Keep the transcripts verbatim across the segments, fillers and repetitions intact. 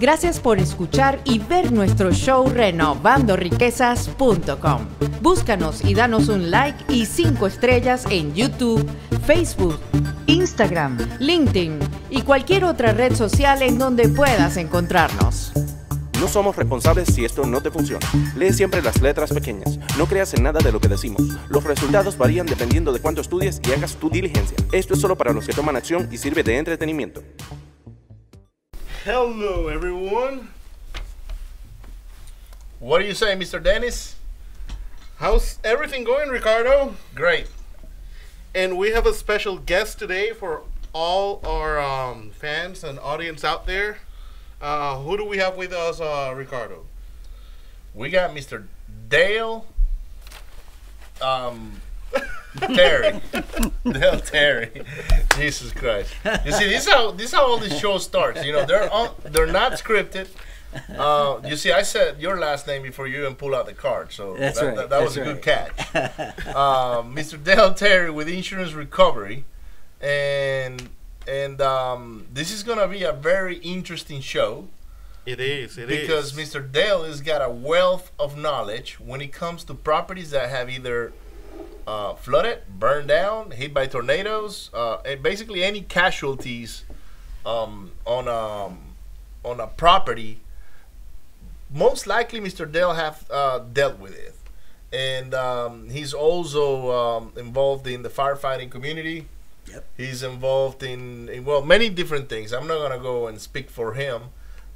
Gracias por escuchar y ver nuestro show renovando riquezas punto com. Búscanos y danos un like y cinco estrellas en YouTube, Facebook, Instagram, LinkedIn y cualquier otra red social en donde puedas encontrarnos. No somos responsables si esto no te funciona. Lee siempre las letras pequeñas. No creas en nada de lo que decimos. Los resultados varían dependiendo de cuánto estudies y hagas tu diligencia. Esto es solo para los que toman acción y sirve de entretenimiento. Hello, everyone. What do you say, Mister Dennis? How's everything going, Ricardo? Great. And we have a special guest today for all our um, fans and audience out there. Uh, who do we have with us, uh, Ricardo? We got Mister Dale um, Terry. Dale Terry. Jesus Christ! You see, this is how this is how all this show starts. You know, they're all, they're not scripted. Uh, you see, I said your last name before you even pull out the card, so that's that, right. that, that was a right. good catch. uh, Mister Dale Terry with Insurance Recovery, and. And um, this is going to be a very interesting show. It is, it because is. Because Mister Dale has got a wealth of knowledge when it comes to properties that have either uh, flooded, burned down, hit by tornadoes, uh, and basically any casualties um, on, a, on a property. Most likely Mister Dale have uh, dealt with it. And um, he's also um, involved in the firefighting community. Yep. He's involved in, in, well, many different things. I'm not going to go and speak for him,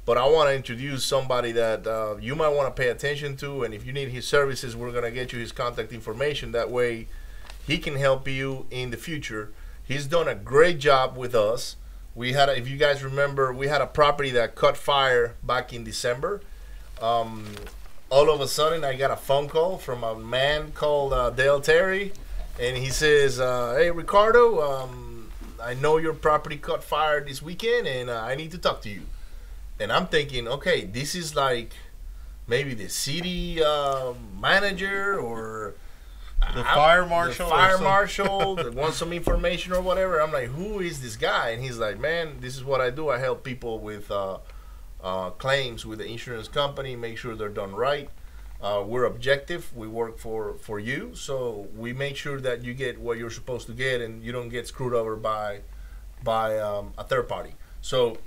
but I want to introduce somebody that uh, you might want to pay attention to. And if you need his services, we're going to get you his contact information. That way he can help you in the future. He's done a great job with us. We had, a, if you guys remember, we had a property that caught fire back in December. Um, all of a sudden, I got a phone call from a man called uh, Dale Terry. And he says, uh, hey, Ricardo, um, I know your property caught fire this weekend, and uh, I need to talk to you. And I'm thinking, okay, this is like maybe the city uh, manager or the I, fire marshal. The fire marshal that wants some information or whatever. I'm like, who is this guy? And he's like, man, this is what I do. I help people with uh, uh, claims with the insurance company, make sure they're done right. Uh, we're objective. We work for, for you, so we make sure that you get what you're supposed to get, and you don't get screwed over by by um, a third party. So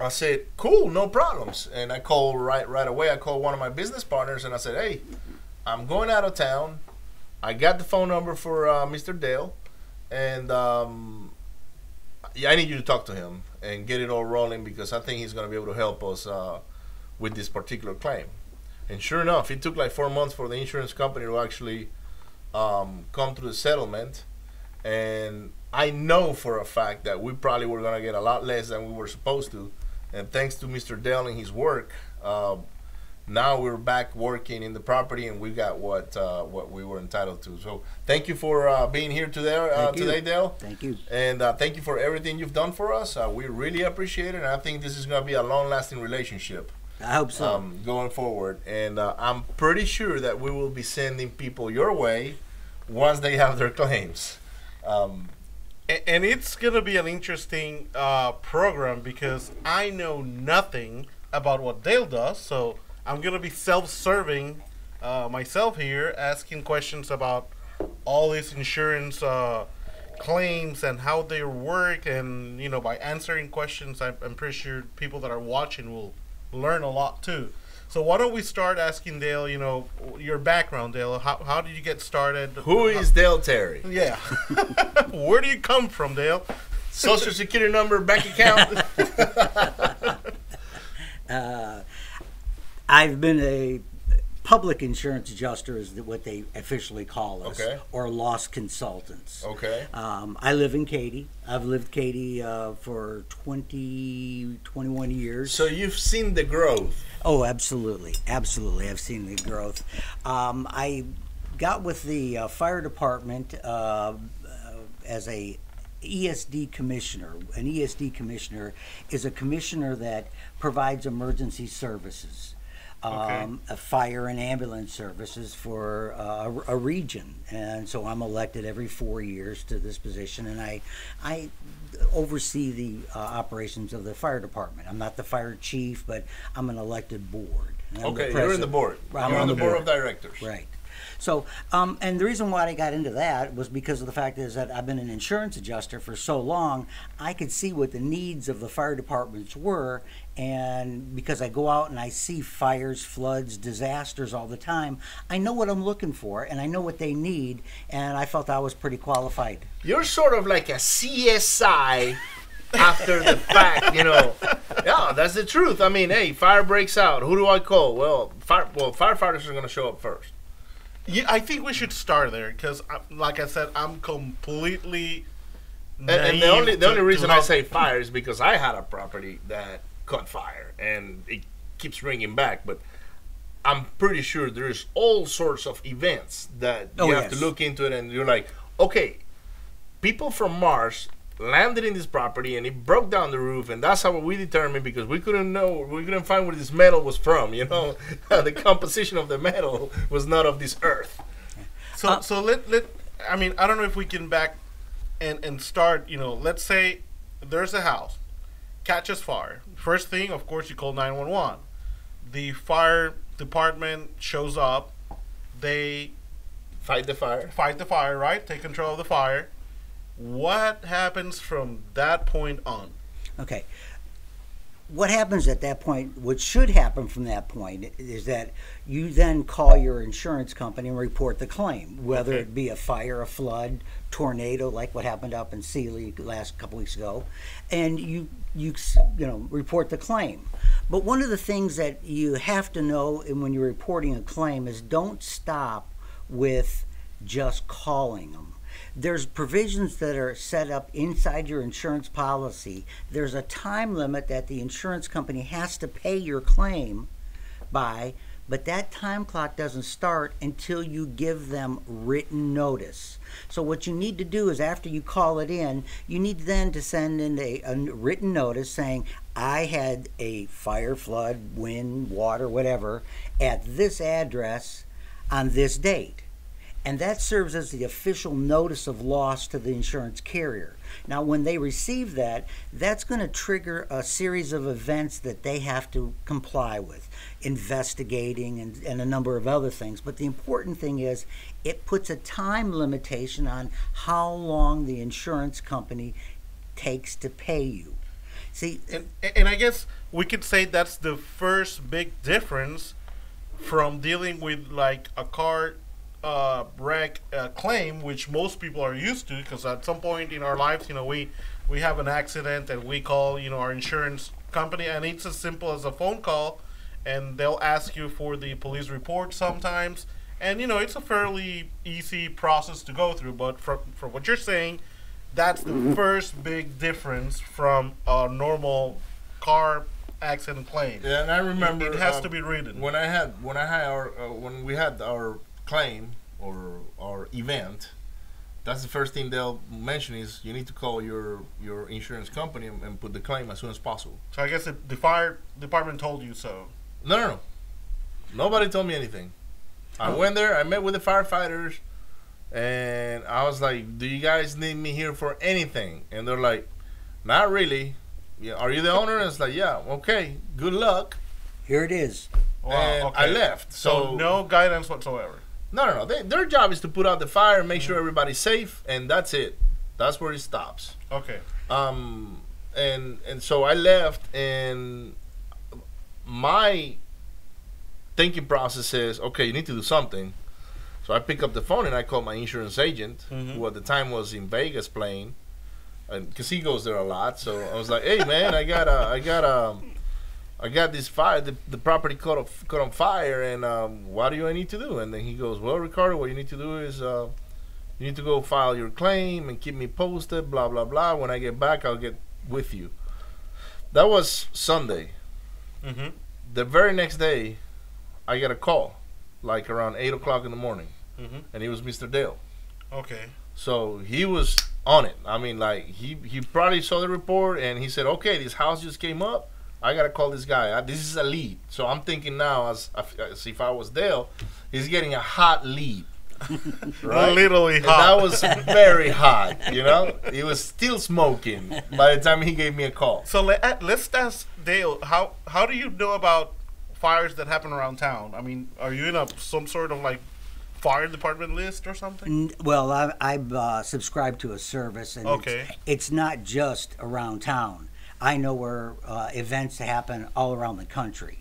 I said, cool, no problems. And I called right right away. I called one of my business partners, and I said, hey, I'm going out of town. I got the phone number for uh, Mister Dale, and um, I need you to talk to him and get it all rolling, because I think he's going to be able to help us uh, with this particular claim. And sure enough, it took like four months for the insurance company to actually um, come through the settlement. And I know for a fact that we probably were going to get a lot less than we were supposed to. And thanks to Mister Dale and his work, uh, now we're back working in the property, and we got what uh, what we were entitled to. So thank you for uh, being here today, uh, today, Dale. Thank you. And uh, thank you for everything you've done for us. Uh, we really appreciate it. And I think this is going to be a long-lasting relationship. I hope so. Um, going forward. And uh, I'm pretty sure that we will be sending people your way once they have their claims. Um, and, and it's going to be an interesting uh, program, because I know nothing about what Dale does. So I'm going to be self-serving uh, myself here, asking questions about all these insurance uh, claims and how they work. And, you know, by answering questions, I'm, I'm pretty sure people that are watching will learn a lot too. So why don't we start asking Dale, you know, your background, Dale. How, how did you get started? Who is Dale Terry? Yeah. Where do you come from, Dale? Social security number, bank account. uh, I've been a public insurance adjuster, is what they officially call us, okay. Or loss consultants. Okay. Um, I live in Katy. I've lived Katy uh, for twenty, twenty-one years. So you've seen the growth. Oh, absolutely. Absolutely. I've seen the growth. Um, I got with the uh, fire department uh, as a E S D commissioner. An E S D commissioner is a commissioner that provides emergency services. um, okay. fire and ambulance services for uh, a, a region. And so I'm elected every four years to this position, and I, I oversee the uh, operations of the fire department. I'm not the fire chief, but I'm an elected board. Okay, you're in the board. I'm you're on the board of directors. Right. So, um, and the reason why I got into that was because of the fact is that I've been an insurance adjuster for so long, I could see what the needs of the fire departments were, and because I go out and I see fires, floods, disasters all the time, I know what I'm looking for, and I know what they need, and I felt I was pretty qualified. You're sort of like a C S I after the fact, you know. Yeah, that's the truth. I mean, hey, fire breaks out. Who do I call? Well, fire, well firefighters are going to show up first. Yeah, I think we should start there because, like I said, I'm completely and, and the only the only reason I say fire is because I had a property that caught fire and it keeps ringing back. But I'm pretty sure there's all sorts of events that you oh, have yes. to look into it, and you're like, okay, people from Mars landed in this property and it broke down the roof, and that's how we determined because we couldn't know we couldn't find where this metal was from, you know. The composition of the metal was not of this earth. So uh, so let let I mean, I don't know if we can back and and start, you know, let's say there's a house catches fire. First thing, of course, you call nine one one. The fire department shows up. They fight the fire. Fight the fire, right? Take control of the fire. What happens from that point on? Okay. What happens at that point, what should happen from that point, is that you then call your insurance company and report the claim, whether okay. it be a fire, a flood, tornado, like what happened up in Sealy last couple weeks ago, and you you you know report the claim. But one of the things that you have to know when you're reporting a claim is don't stop with just calling them. There's provisions that are set up inside your insurance policy. There's a time limit that the insurance company has to pay your claim by, but that time clock doesn't start until you give them written notice. So what you need to do is after you call it in, you need then to send in a, a written notice saying, I had a fire, flood, wind, water, whatever, at this address on this date. And that serves as the official notice of loss to the insurance carrier. Now, when they receive that, that's going to trigger a series of events that they have to comply with, investigating and, and a number of other things. But the important thing is it puts a time limitation on how long the insurance company takes to pay you. See, and, and I guess we could say that's the first big difference from dealing with like a car Uh, wreck uh, claim, which most people are used to, because at some point in our lives, you know, we we have an accident and we call, you know, our insurance company, and it's as simple as a phone call, and they'll ask you for the police report sometimes, and you know, it's a fairly easy process to go through. But from from what you're saying, that's the first big difference from a normal car accident claim. Yeah, and I remember it, it has uh, to be written. When I had when I had our uh, when we had our claim or or event, that's the first thing they'll mention is you need to call your your insurance company and, and put the claim as soon as possible. So I guess the, the fire department told you so. No, no, no. Nobody told me anything. I oh. went there. I met with the firefighters, and I was like, "Do you guys need me here for anything?" And they're like, "Not really. Yeah, are you the owner?" And it's like, "Yeah, okay. Good luck. Here it is." Wow, okay. I left. So, so no guidance whatsoever. No, no, no. They, their job is to put out the fire and make mm-hmm. sure everybody's safe, and that's it. That's where it stops. Okay. Um, and and so I left, and my thinking process is, okay, you need to do something. So I pick up the phone and I call my insurance agent, mm-hmm. who at the time was in Vegas playing, because he goes there a lot. So I was like, hey man, I got a, I got a, I got this fire. The, the property caught on, caught on fire, and um, what do I need to do? And then he goes, well, Ricardo, what you need to do is uh, you need to go file your claim and keep me posted. Blah blah blah. When I get back, I'll get with you. That was Sunday. Mm-hmm. The very next day, I got a call, like around eight o'clock in the morning, mm-hmm. and it was Mister Dale. Okay. So he was on it. I mean, like he he probably saw the report, and he said, okay, this house just came up. I gotta call this guy. I, this is a lead. So I'm thinking now, as, as if I was Dale, he's getting a hot lead. Right? Literally hot. And that was very hot, you know? It was still smoking by the time he gave me a call. So let, let's ask Dale, how, how do you know about fires that happen around town? I mean, are you in a, some sort of like fire department list or something? Well, I, I've uh, subscribed to a service, and okay. it's, it's not just around town. I know where uh, events happen all around the country.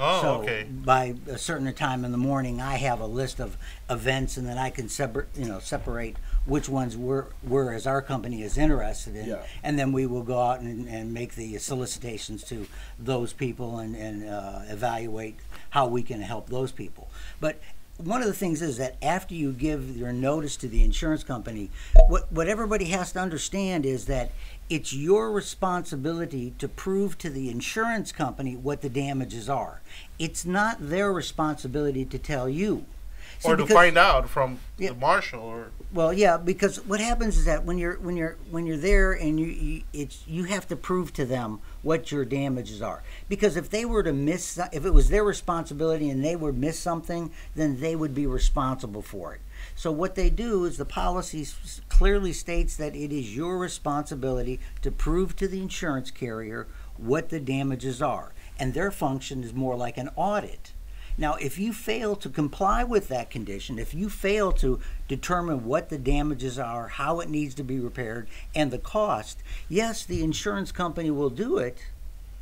Oh, so okay. By a certain time in the morning, I have a list of events, and then I can separate, you know, separate which ones we're, we're as our company is interested in, yeah. and then we will go out and, and make the solicitations to those people and, and uh, evaluate how we can help those people. But one of the things is that after you give your notice to the insurance company, what, what everybody has to understand is that it's your responsibility to prove to the insurance company what the damages are. It's not their responsibility to tell you. See, or to because, find out from yeah, the marshal. Or well, yeah, because what happens is that when you're when you're when you're there and you, you it's you have to prove to them what your damages are. Because if they were to miss, if it was their responsibility and they would miss something, then they would be responsible for it. So what they do is the policy clearly states that it is your responsibility to prove to the insurance carrier what the damages are, and their function is more like an audit. Now, if you fail to comply with that condition, if you fail to determine what the damages are, how it needs to be repaired, and the cost, yes, the insurance company will do it,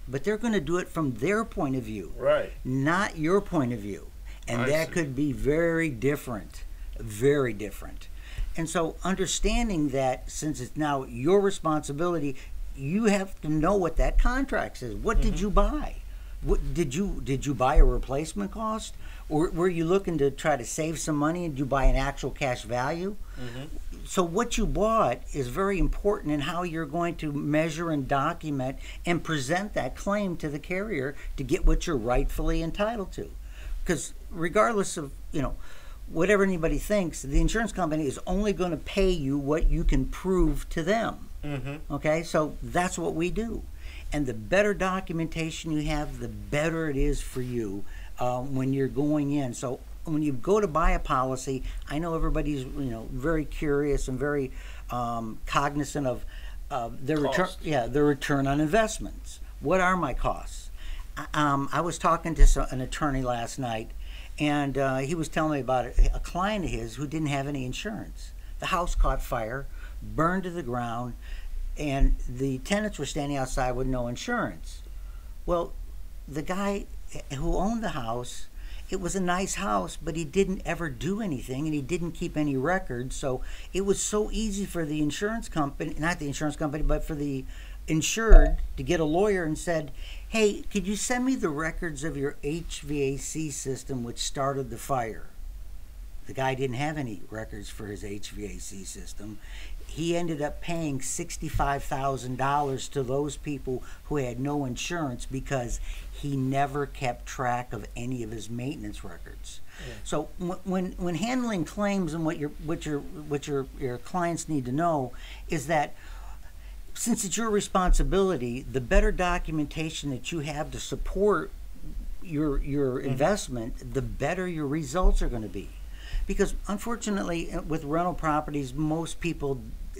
but they're going to do it from their point of view, right? Not your point of view. And I that see. could be very different, very different. And so understanding that, since it's now your responsibility, you have to know what that contract says. What mm-hmm. did you buy? What, did you did you buy a replacement cost, or were you looking to try to save some money and you buy an actual cash value? Mm-hmm. So what you bought is very important in how you're going to measure and document and present that claim to the carrier to get what you're rightfully entitled to. Because regardless of, you know, whatever anybody thinks, the insurance company is only going to pay you what you can prove to them. Mm-hmm. Okay, so that's what we do. And the better documentation you have, the better it is for you um, when you're going in. So when you go to buy a policy, I know everybody's you know very curious and very um, cognizant of uh, their return. Yeah, their return on investments. What are my costs? I, um, I was talking to some, an attorney last night, and uh, he was telling me about a, a client of his who didn't have any insurance. The house caught fire, burned to the ground, and the tenants were standing outside with no insurance. Well, the guy who owned the house, it was a nice house, but he didn't ever do anything, and he didn't keep any records. So it was so easy for the insurance company, not the insurance company, but for the insured to get a lawyer and said, hey, could you send me the records of your H V A C system which started the fire? The guy didn't have any records for his H V A C system. He ended up paying sixty-five thousand dollars to those people who had no insurance because he never kept track of any of his maintenance records. Yeah. So when when handling claims, and what your what your what your your clients need to know is that, since it's your responsibility, the better documentation that you have to support your your mm-hmm. investment, the better your results are going to be. Because unfortunately, with rental properties, most people,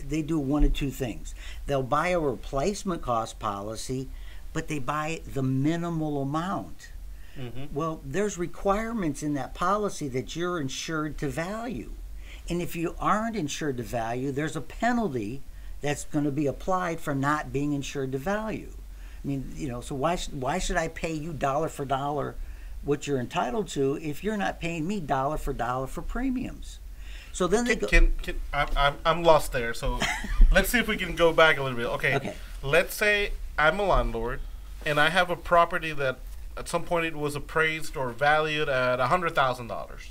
they do one of two things. They'll buy a replacement cost policy, but they buy the minimal amount. Mm-hmm. Well, there's requirements in that policy that you're insured to value. And if you aren't insured to value, there's a penalty that's going to be applied for not being insured to value. I mean, you know, so why, sh- why should I pay you dollar for dollar what you're entitled to if you're not paying me dollar for dollar for premiums? So then they can, go. Can, can, I'm, I'm, I'm lost there. So let's see if we can go back a little bit. Okay. Okay. Let's say I'm a landlord and I have a property that at some point it was appraised or valued at one hundred thousand dollars.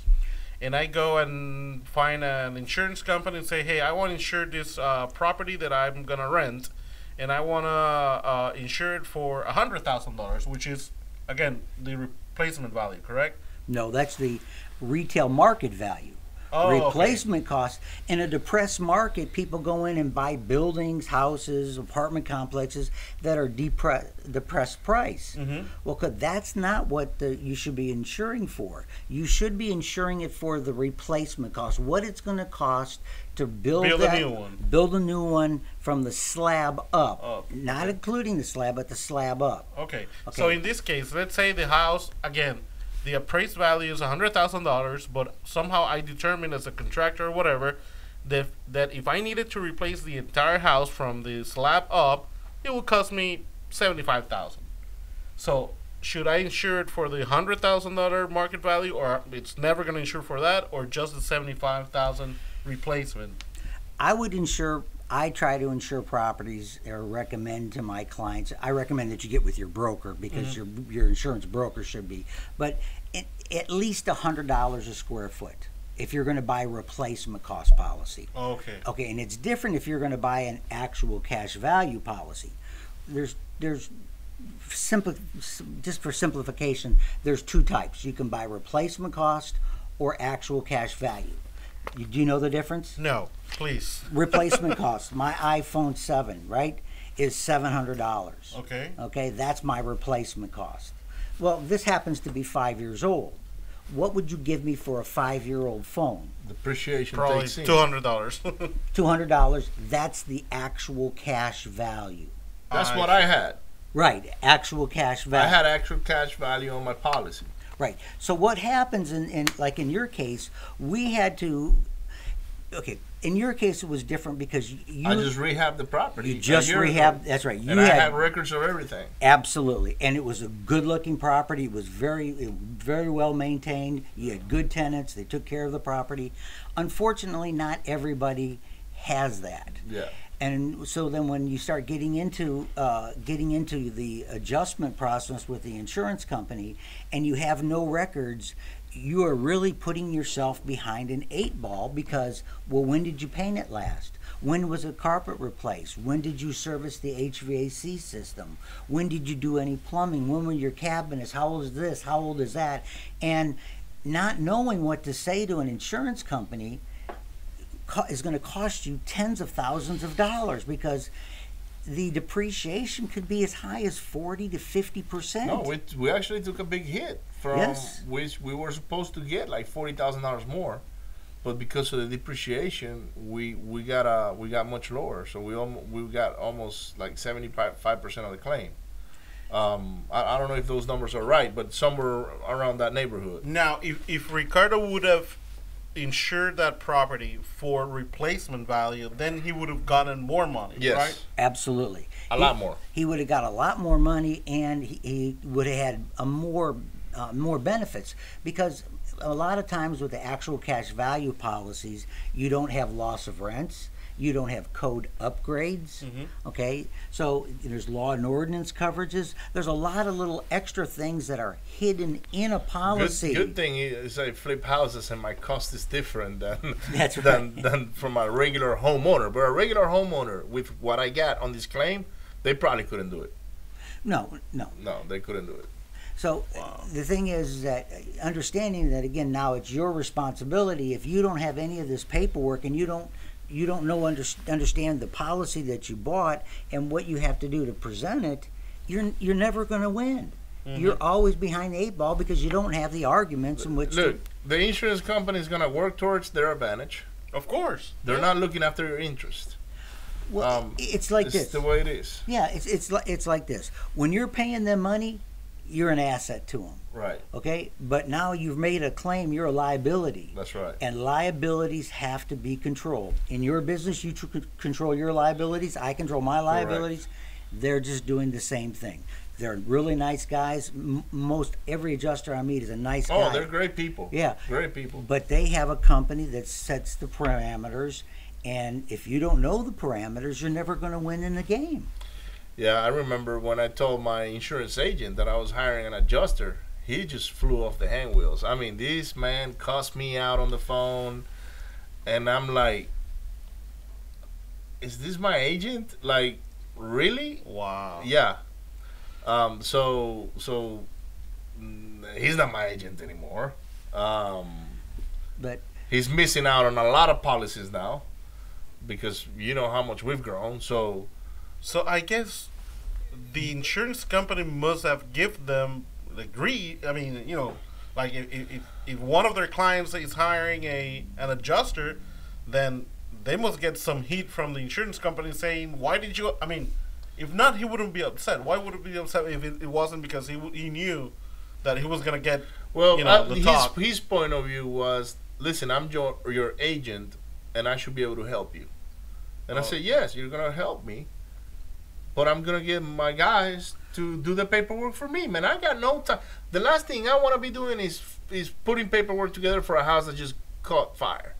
And I go and find an insurance company and say, hey, I want to insure this uh, property that I'm going to rent. And I want to uh, insure it for one hundred thousand dollars, which is, again, the replacement value, correct? No, that's the retail market value. oh, replacement okay. costs. In a depressed market, people go in and buy buildings, houses, apartment complexes that are depre depressed price. Mm-hmm. Well, 'cause that's not what the, you should be insuring for. You should be insuring it for the replacement cost, what it's going to cost to build, build that, a new one. Build a new one from the slab up, up. not okay. including the slab, but the slab up. Okay. okay. So in this case, let's say the house, again, the appraised value is one hundred thousand dollars, but somehow I determined as a contractor or whatever that, that if I needed to replace the entire house from the slab up, it would cost me seventy-five thousand dollars. So should I insure it for the one hundred thousand dollar market value, or it's never going to insure for that, or just the seventy-five thousand dollars replacement? I would insure, I try to insure properties or recommend to my clients, I recommend that you get with your broker because mm-hmm. your your insurance broker should be, but it, at least one hundred dollars a square foot if you're going to buy a replacement cost policy. Okay. Okay, and it's different if you're going to buy an actual cash value policy. There's, there's, simpli just for simplification, there's two types. You can buy replacement cost or actual cash value. You, do you know the difference? No, please. Replacement cost. My iPhone seven, right, is seven hundred dollars. Okay. Okay, that's my replacement cost. Well, this happens to be five years old. What would you give me for a five-year-old phone? Depreciation. Probably two hundred dollars. two hundred dollars. That's the actual cash value. That's I what see. I had. Right, actual cash value. I had actual cash value on my policy. Right. So what happens in, in, like in your case, we had to, okay, in your case it was different because you... I just rehabbed the property. You just rehabbed, that's right. You and I had, had records of everything. Absolutely. And it was a good-looking property. It was very, very well maintained. You had good tenants. They took care of the property. Unfortunately, not everybody has that. Yeah. And so then when you start getting into uh, getting into the adjustment process with the insurance company and you have no records, you are really putting yourself behind an eight ball because, well, when did you paint it last? When was the carpet replaced? When did you service the H V A C system? When did you do any plumbing? When were your cabinets? How old is this? How old is that? And not knowing what to say to an insurance company is going to cost you tens of thousands of dollars because the depreciation could be as high as forty to fifty percent. No, we, we actually took a big hit from yes. which we were supposed to get like forty thousand dollars more, but because of the depreciation, we we got uh we got much lower. So we we got almost like seventy-five percent of the claim. Um, I, I don't know if those numbers are right, but somewhere around that neighborhood. Now, if if Ricardo would have insure that property for replacement value, then he would have gotten more money, yes. right? Absolutely. A he, lot more. He would have got a lot more money, and he, he would have had a more, uh, more benefits because a lot of times with the actual cash value policies, you don't have loss of rents. You don't have code upgrades, mm-hmm. okay? So there's law and ordinance coverages. There's a lot of little extra things that are hidden in a policy. Good, good thing is I flip houses and my cost is different than, That's than, right. than from a regular homeowner. But a regular homeowner with what I got on this claim, they probably couldn't do it. No, no. No, they couldn't do it. So wow. the thing is that understanding that, again, now it's your responsibility. If you don't have any of this paperwork and you don't you don't know under, understand the policy that you bought and what you have to do to present it, you're you're never going to win. Mm-hmm. You're always behind the eight ball because you don't have the arguments in which. Look, the insurance company is going to work towards their advantage. Of course, they're yeah. not looking after your interest. Well, um, it's like it's this. The way it is. Yeah, it's it's like it's like this. When you're paying them money, you're an asset to them. Right. Okay? But now you've made a claim, you're a liability. That's right. And liabilities have to be controlled. In your business, you control your liabilities. I control my liabilities. Correct. They're just doing the same thing. They're really nice guys. M most every adjuster I meet is a nice oh, guy. Oh, they're great people. Yeah. Great people. But they have a company that sets the parameters. And if you don't know the parameters, you're never going to win in the game. Yeah, I remember when I told my insurance agent that I was hiring an adjuster, he just flew off the hand wheels. I mean, this man cussed me out on the phone, and I'm like, is this my agent? Like, really? Wow. Yeah. Um, so, so he's not my agent anymore. Um, but he's missing out on a lot of policies now because you know how much we've grown. So, so I guess the insurance company must have given them the greed. I mean, you know, like if, if, if one of their clients is hiring a an adjuster, then they must get some heat from the insurance company saying, why did you, I mean, if not, he wouldn't be upset. Why would he be upset if it, it wasn't because he, he knew that he was going to get, well, you know, uh, the his, talk? His point of view was, listen, I'm your, your agent, and I should be able to help you. And oh. I said, yes, you're going to help me, but I'm going to get my guys to do the paperwork for me, man. I got no time. The last thing I want to be doing is, is putting paperwork together for a house that just caught fire.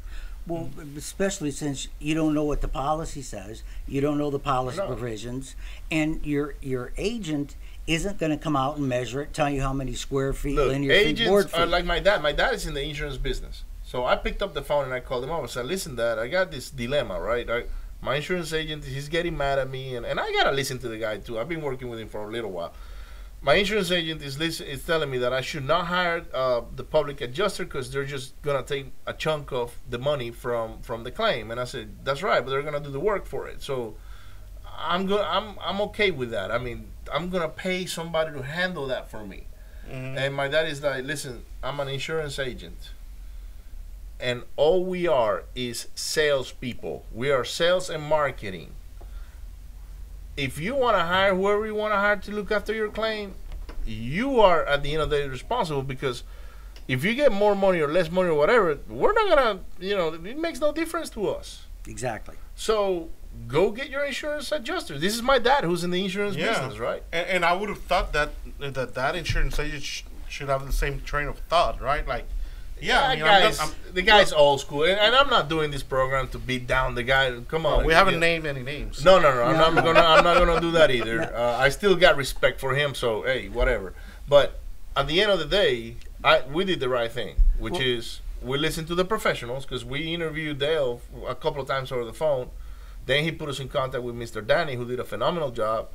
Well, especially since you don't know what the policy says, you don't know the policy no. provisions, and your your agent isn't going to come out and measure it, tell you how many square feet, Look, linear agents feet, board feet. Are like my dad. My dad is in the insurance business, so I picked up the phone and I called him up and said, "Listen, Dad, I got this dilemma, right? I, my insurance agent, he's getting mad at me, and and I gotta listen to the guy too. I've been working with him for a little while. My insurance agent is listen, is telling me that I should not hire uh, the public adjuster because they're just gonna take a chunk of the money from from the claim." And I said, "That's right, but they're gonna do the work for it. So I'm gonna I'm I'm okay with that. I mean, I'm gonna pay somebody to handle that for me." Mm-hmm. And my dad is like, "Listen, I'm an insurance agent, and all we are is salespeople. We are sales and marketing. If you want to hire whoever you want to hire to look after your claim, you are at the end of the day responsible, because if you get more money or less money or whatever, we're not gonna, you know, it makes no difference to us." Exactly. So go get your insurance adjuster. This is my dad, who's in the insurance yeah. business, right? And, and I would have thought that that that insurance agent sh should have the same train of thought, right? Like, yeah, I mean, guys, I'm not, I'm, the guy's old school, and, and I'm not doing this program to beat down the guy. Come on, we haven't yeah. named any names. No, no, no, I'm not gonna, I'm not gonna do that either. No. Uh, I still got respect for him, so hey, whatever. But at the end of the day, I we did the right thing, which well, is we listened to the professionals, because we interviewed Dale a couple of times over the phone. Then he put us in contact with Mister Danny, who did a phenomenal job.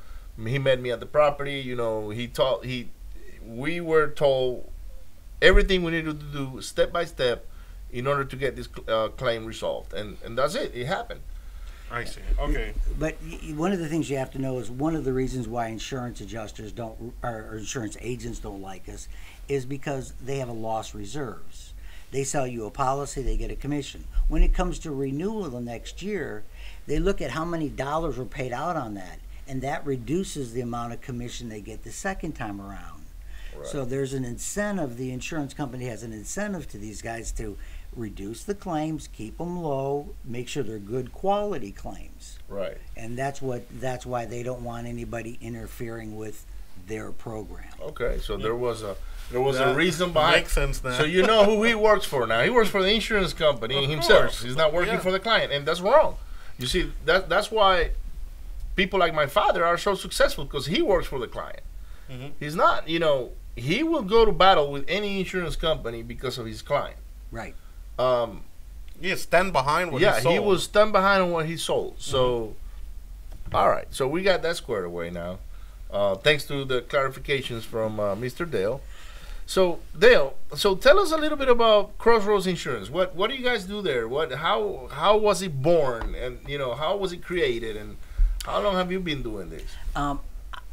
He met me at the property. You know, he taught he. We were told everything we needed to do step by step in order to get this uh, claim resolved, and and that's it. It happened. I see. Okay. But one of the things you have to know is one of the reasons why insurance adjusters don't, or insurance agents don't like us, is because they have a loss reserves. They sell you a policy, they get a commission. When it comes to renewal the next year, they look at how many dollars were paid out on that, and that reduces the amount of commission they get the second time around. Right. So there's an incentive, the insurance company has an incentive to these guys to reduce the claims, keep them low, make sure they're good quality claims. Right. And that's what that's why they don't want anybody interfering with their program. Okay, so yeah. there was a there was that a reason behind. Makes sense now. So you know who he works for now. He works for the insurance company of himself. Course. He's not working yeah. for the client, and that's wrong. You see, that that's why people like my father are so successful, because he works for the client. Mm-hmm. He's not, you know, he will go to battle with any insurance company because of his client. Right. Um, yeah, stand behind what yeah, he sold. Yeah, he will stand behind on what he sold. So, mm-hmm. all right. So we got that squared away now, uh, thanks to the clarifications from uh, Mister Dale. So, Dale, so tell us a little bit about Crossroads Insurance. What what do you guys do there? What how how was it born, and you know how was it created, and how long have you been doing this? Um,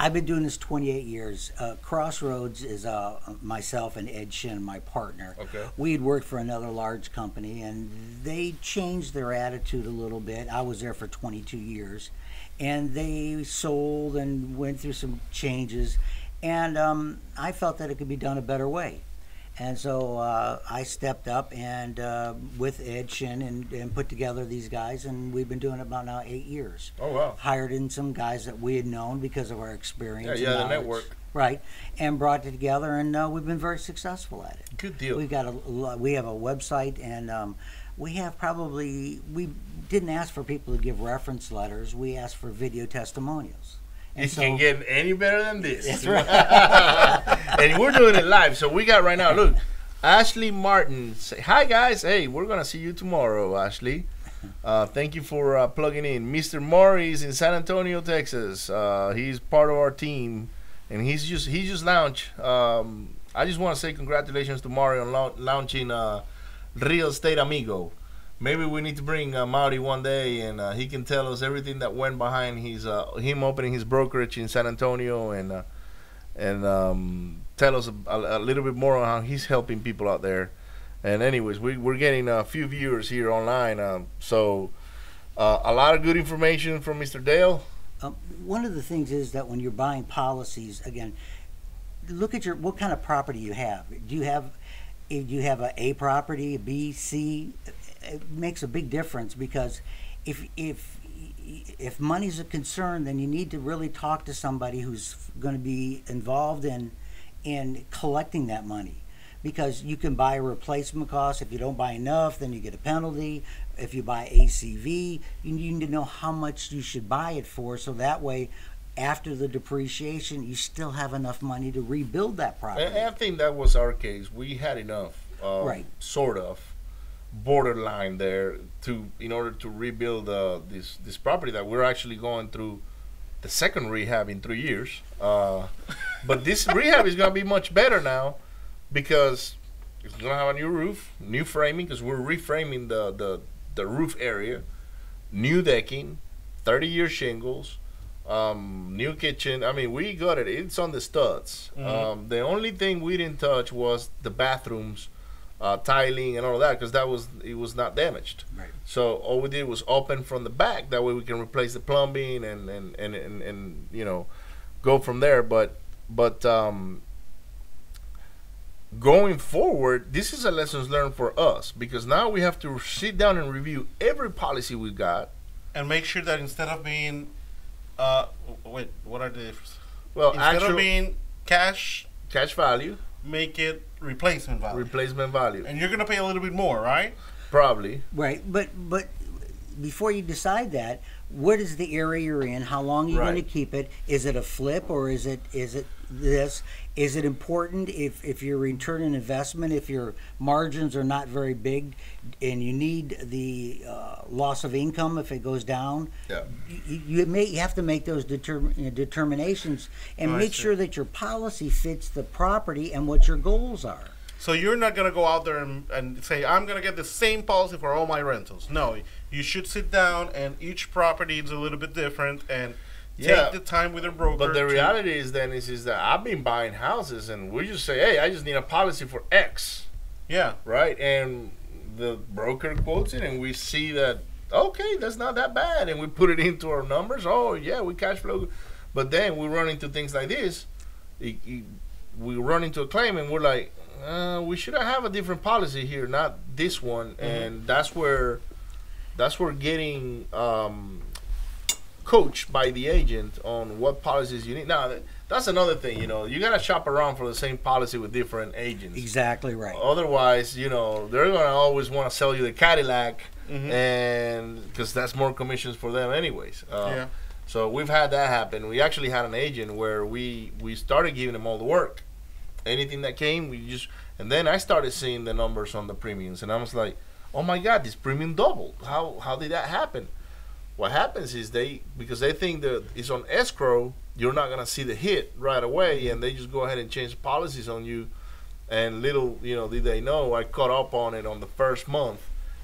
I've been doing this twenty-eight years. Uh, Crossroads is uh, myself and Ed Shin, my partner. Okay. We had worked for another large company, and they changed their attitude a little bit. I was there for twenty-two years, and they sold and went through some changes, and um, I felt that it could be done a better way. And so uh, I stepped up and uh, with Ed Shin and, and put together these guys, and we've been doing it about now eight years. Oh, wow. Hired in some guys that we had known because of our experience. Yeah, yeah, the network. Right, and brought it together, and uh, we've been very successful at it. Good deal. We've got a, we have a website, and um, we have probably, we didn't ask for people to give reference letters. We asked for video testimonials. And it so, can't get any better than this. That's right. And we're doing it live. So we got right now, look, Ashley Martin. Say, hi, guys. Hey, we're going to see you tomorrow, Ashley. Uh, thank you for uh, plugging in. Mister Morris in San Antonio, Texas. Uh, he's part of our team, and he's just he just launched. Um, I just want to say congratulations to Mario on launching uh, Real Estate Amigo. Maybe we need to bring uh, Mario one day, and uh, he can tell us everything that went behind his uh, him opening his brokerage in San Antonio, and uh, and um, tell us a, a little bit more on how he's helping people out there. And anyways, we, we're getting a few viewers here online, um, so uh, a lot of good information from Mister Dale. Um, one of the things is that when you're buying policies, again, look at your what kind of property you have. Do you have do you have a A property, a B, C? It makes a big difference, because if if if money's a concern, then you need to really talk to somebody who's going to be involved in in collecting that money, because you can buy a replacement cost. If you don't buy enough, then you get a penalty. If you buy A C V, you need to know how much you should buy it for, so that way after the depreciation you still have enough money to rebuild that property. I, I think that was our case. We had enough, um, right, sort of borderline there, to in order to rebuild uh, this this property that we're actually going through the second rehab in three years. Uh, but this rehab is gonna be much better now, because it's gonna have a new roof, new framing, because we're reframing the, the the roof area, new decking, thirty year shingles, um, new kitchen. I mean, we got it. It's on the studs. Mm-hmm. Um, the only thing we didn't touch was the bathrooms. Uh, tiling and all of that, because that was it was not damaged. Right. So all we did was open from the back. That way we can replace the plumbing and and and and, and you know, go from there. But but um, going forward, this is a lesson learned for us, because now we have to sit down and review every policy we've got, and make sure that instead of being uh wait what are the well instead actual, of being cash cash value, make it replacement value. Replacement value. And you're going to pay a little bit more, right? Probably. Right. But but before you decide that, what is the area you're in? How long are you right. going to keep it? Is it a flip, or is it is it this? Is it important if, if your return on investment, if your margins are not very big and you need the uh, loss of income if it goes down? Yeah. You, you, may, you have to make those determin determinations and oh, make sure that your policy fits the property and what your goals are. So you're not going to go out there and, and say, I'm going to get the same policy for all my rentals. No, you should sit down, and each property is a little bit different, and yeah, take the time with a broker. But the reality is then is, is that I've been buying houses, and we just say, hey, I just need a policy for X. Yeah. Right? And the broker quotes it, and we see that, okay, that's not that bad. And we put it into our numbers. Oh, yeah, we cash flow. But then we run into things like this. It, it, we run into a claim, and we're like, uh, we should have a different policy here, not this one. Mm-hmm. And that's where, that's where getting... Um, coached by the agent on what policies you need. Now, that's another thing, you know, you got to shop around for the same policy with different agents. Exactly right. Otherwise, you know, they're going to always want to sell you the Cadillac, mm-hmm. and because that's more commissions for them anyways. Uh, yeah. So we've had that happen. We actually had an agent where we, we started giving them all the work. Anything that came, we just, and then I started seeing the numbers on the premiums, and I was like, oh my God, this premium doubled. How, how did that happen? What happens is they, because they think that it's on escrow, you're not going to see the hit right away, and they just go ahead and change policies on you, and little, you know, did they know, I caught up on it on the first month,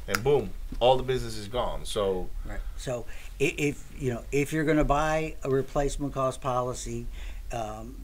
and boom, all the business is gone. So right. So if, you know, if you're going to buy a replacement cost policy, um,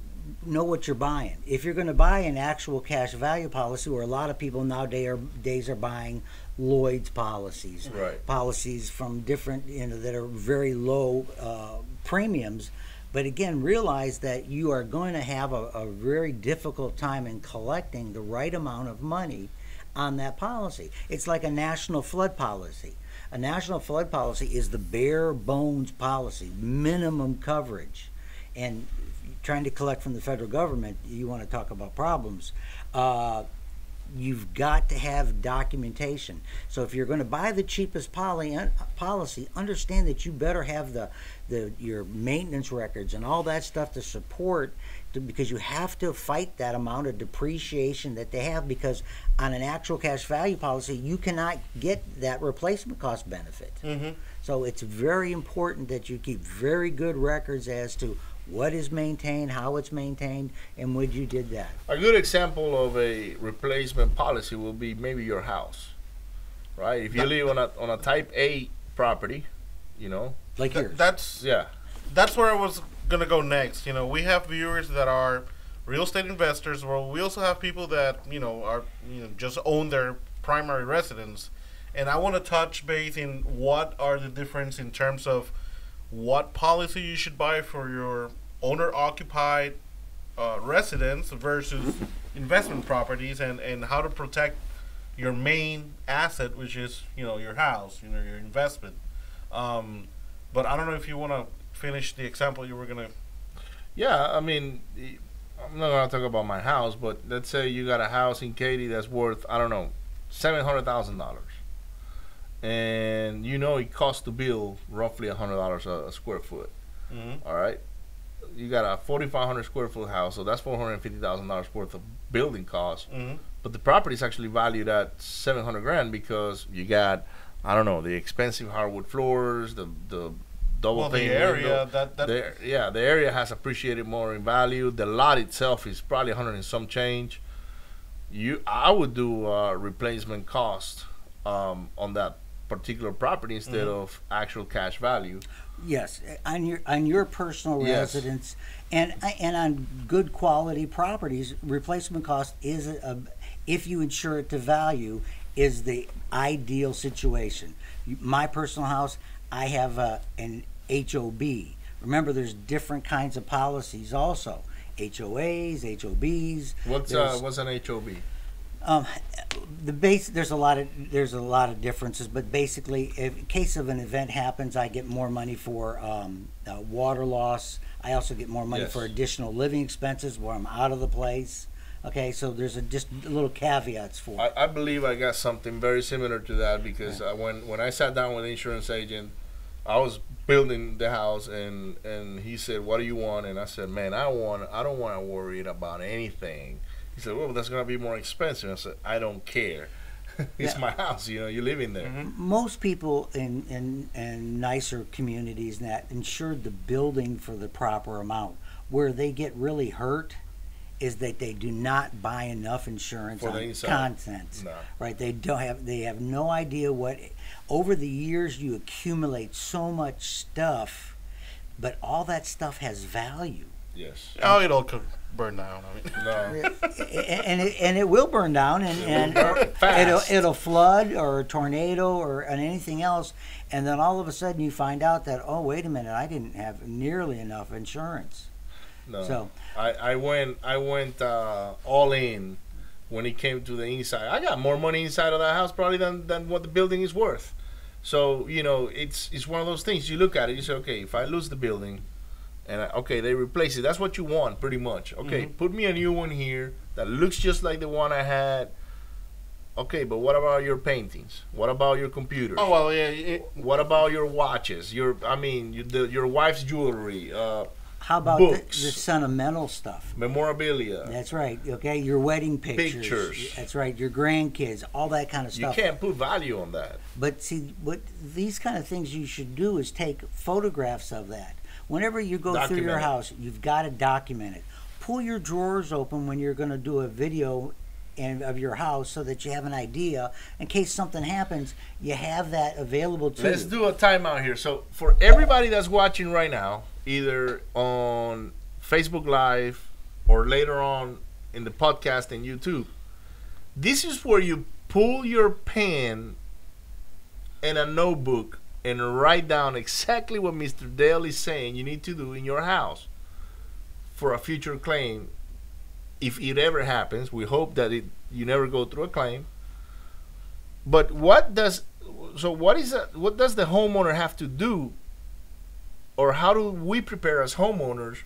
know what you're buying. If you're going to buy an actual cash value policy, where a lot of people nowadays are buying Lloyd's policies, right. policies from different, you know, that are very low uh, premiums. But again, realize that you are going to have a, a very difficult time in collecting the right amount of money on that policy. It's like a national flood policy. A national flood policy is the bare bones policy, minimum coverage. And trying to collect from the federal government, you want to talk about problems. Uh, You've got to have documentation. So if you're going to buy the cheapest poly, un, policy, understand that you better have the, the your maintenance records and all that stuff to support, to, because you have to fight that amount of depreciation that they have, because on an actual cash value policy, you cannot get that replacement cost benefit. Mm-hmm. So it's very important that you keep very good records as to what is maintained, how it's maintained, and when you did that. A good example of a replacement policy will be maybe your house. right? If you that, live on a on a type A property, you know, like th here. That's yeah. That's where I was gonna go next. You know, we have viewers that are real estate investors. Well, we also have people that you know are you know just own their primary residence, and I want to touch base in what are the difference in terms of what policy you should buy for your owner-occupied uh, residence versus investment properties, and and how to protect your main asset, which is you know your house, you know your investment. Um, but I don't know if you want to finish the example you were gonna. Yeah, I mean, I'm not gonna talk about my house, but let's say you got a house in Katy that's worth, I don't know, seven hundred thousand dollars, and you know it costs to build roughly a hundred dollars a square foot. Mm-hmm. All right, you got a forty-five hundred square foot house, so that's four hundred fifty thousand dollars worth of building costs. Mm-hmm. But the property is actually valued at seven hundred grand because you got, I don't know, the expensive hardwood floors, the the double well, pane the area window. that, that the, yeah the area has appreciated more in value. The lot itself is probably a hundred and some change. You, I would do uh, replacement cost um, on that particular property instead mm-hmm. of actual cash value. Yes, on your on your personal yes. residence, and and on good quality properties, replacement cost is a, if you insure it to value, is the ideal situation. My personal house, I have a, an H O B. Remember, there's different kinds of policies also. H O As, H O Bs. What's uh, what's an H O B? Um, the base there's a lot of there's a lot of differences, but basically, if, in case of an event happens, I get more money for um, uh, water loss. I also get more money yes. for additional living expenses where I'm out of the place. Okay, so there's a, just little caveats for it. I, I believe I got something very similar to that because yeah. I, when when I sat down with an insurance agent, I was building the house, and and he said, "What do you want?" And I said, "Man, I want I don't want to worry about anything." He said, "Well, that's gonna be more expensive." I said, "I don't care. It's yeah. my house. You know, you live in there." Mm-hmm. Most people in in in nicer communities that insured the building for the proper amount. Where they get really hurt is that they do not buy enough insurance for on contents, no. right? They don't have, they have no idea what, over the years you accumulate so much stuff, but all that stuff has value. Yes. Oh, it all could burn down. I mean, no. and, it, and it will burn down, and, and it it'll, it'll flood or a tornado or and anything else, and then all of a sudden you find out that, oh, wait a minute, I didn't have nearly enough insurance. No, so, I, I went I went uh, all in when it came to the inside. I got more money inside of that house probably than, than what the building is worth. So, you know, it's it's one of those things. You look at it, you say, okay, if I lose the building, and I, okay, they replace it. That's what you want pretty much. Okay, mm-hmm. put me a new one here that looks just like the one I had. Okay, but what about your paintings? What about your computers? Oh, well, yeah. It, what about your watches? Your I mean, your, the, your wife's jewelry, uh, how about the, the sentimental stuff? Memorabilia. That's right. Okay, your wedding pictures. Pictures. That's right. Your grandkids, all that kind of stuff. You can't put value on that. But see, what these kind of things you should do is take photographs of that. Whenever you go document through your house, you've got to document it. Pull your drawers open when you're going to do a video and of your house so that you have an idea. In case something happens, you have that available to Let's you. do a timeout here. So for everybody that's watching right now, either on Facebook Live or later on in the podcast and YouTube, this is where you pull your pen and a notebook and write down exactly what Mister Dale is saying you need to do in your house for a future claim. If it ever happens, we hope that it you never go through a claim. But what does so what is that, what does the homeowner have to do, or how do we prepare as homeowners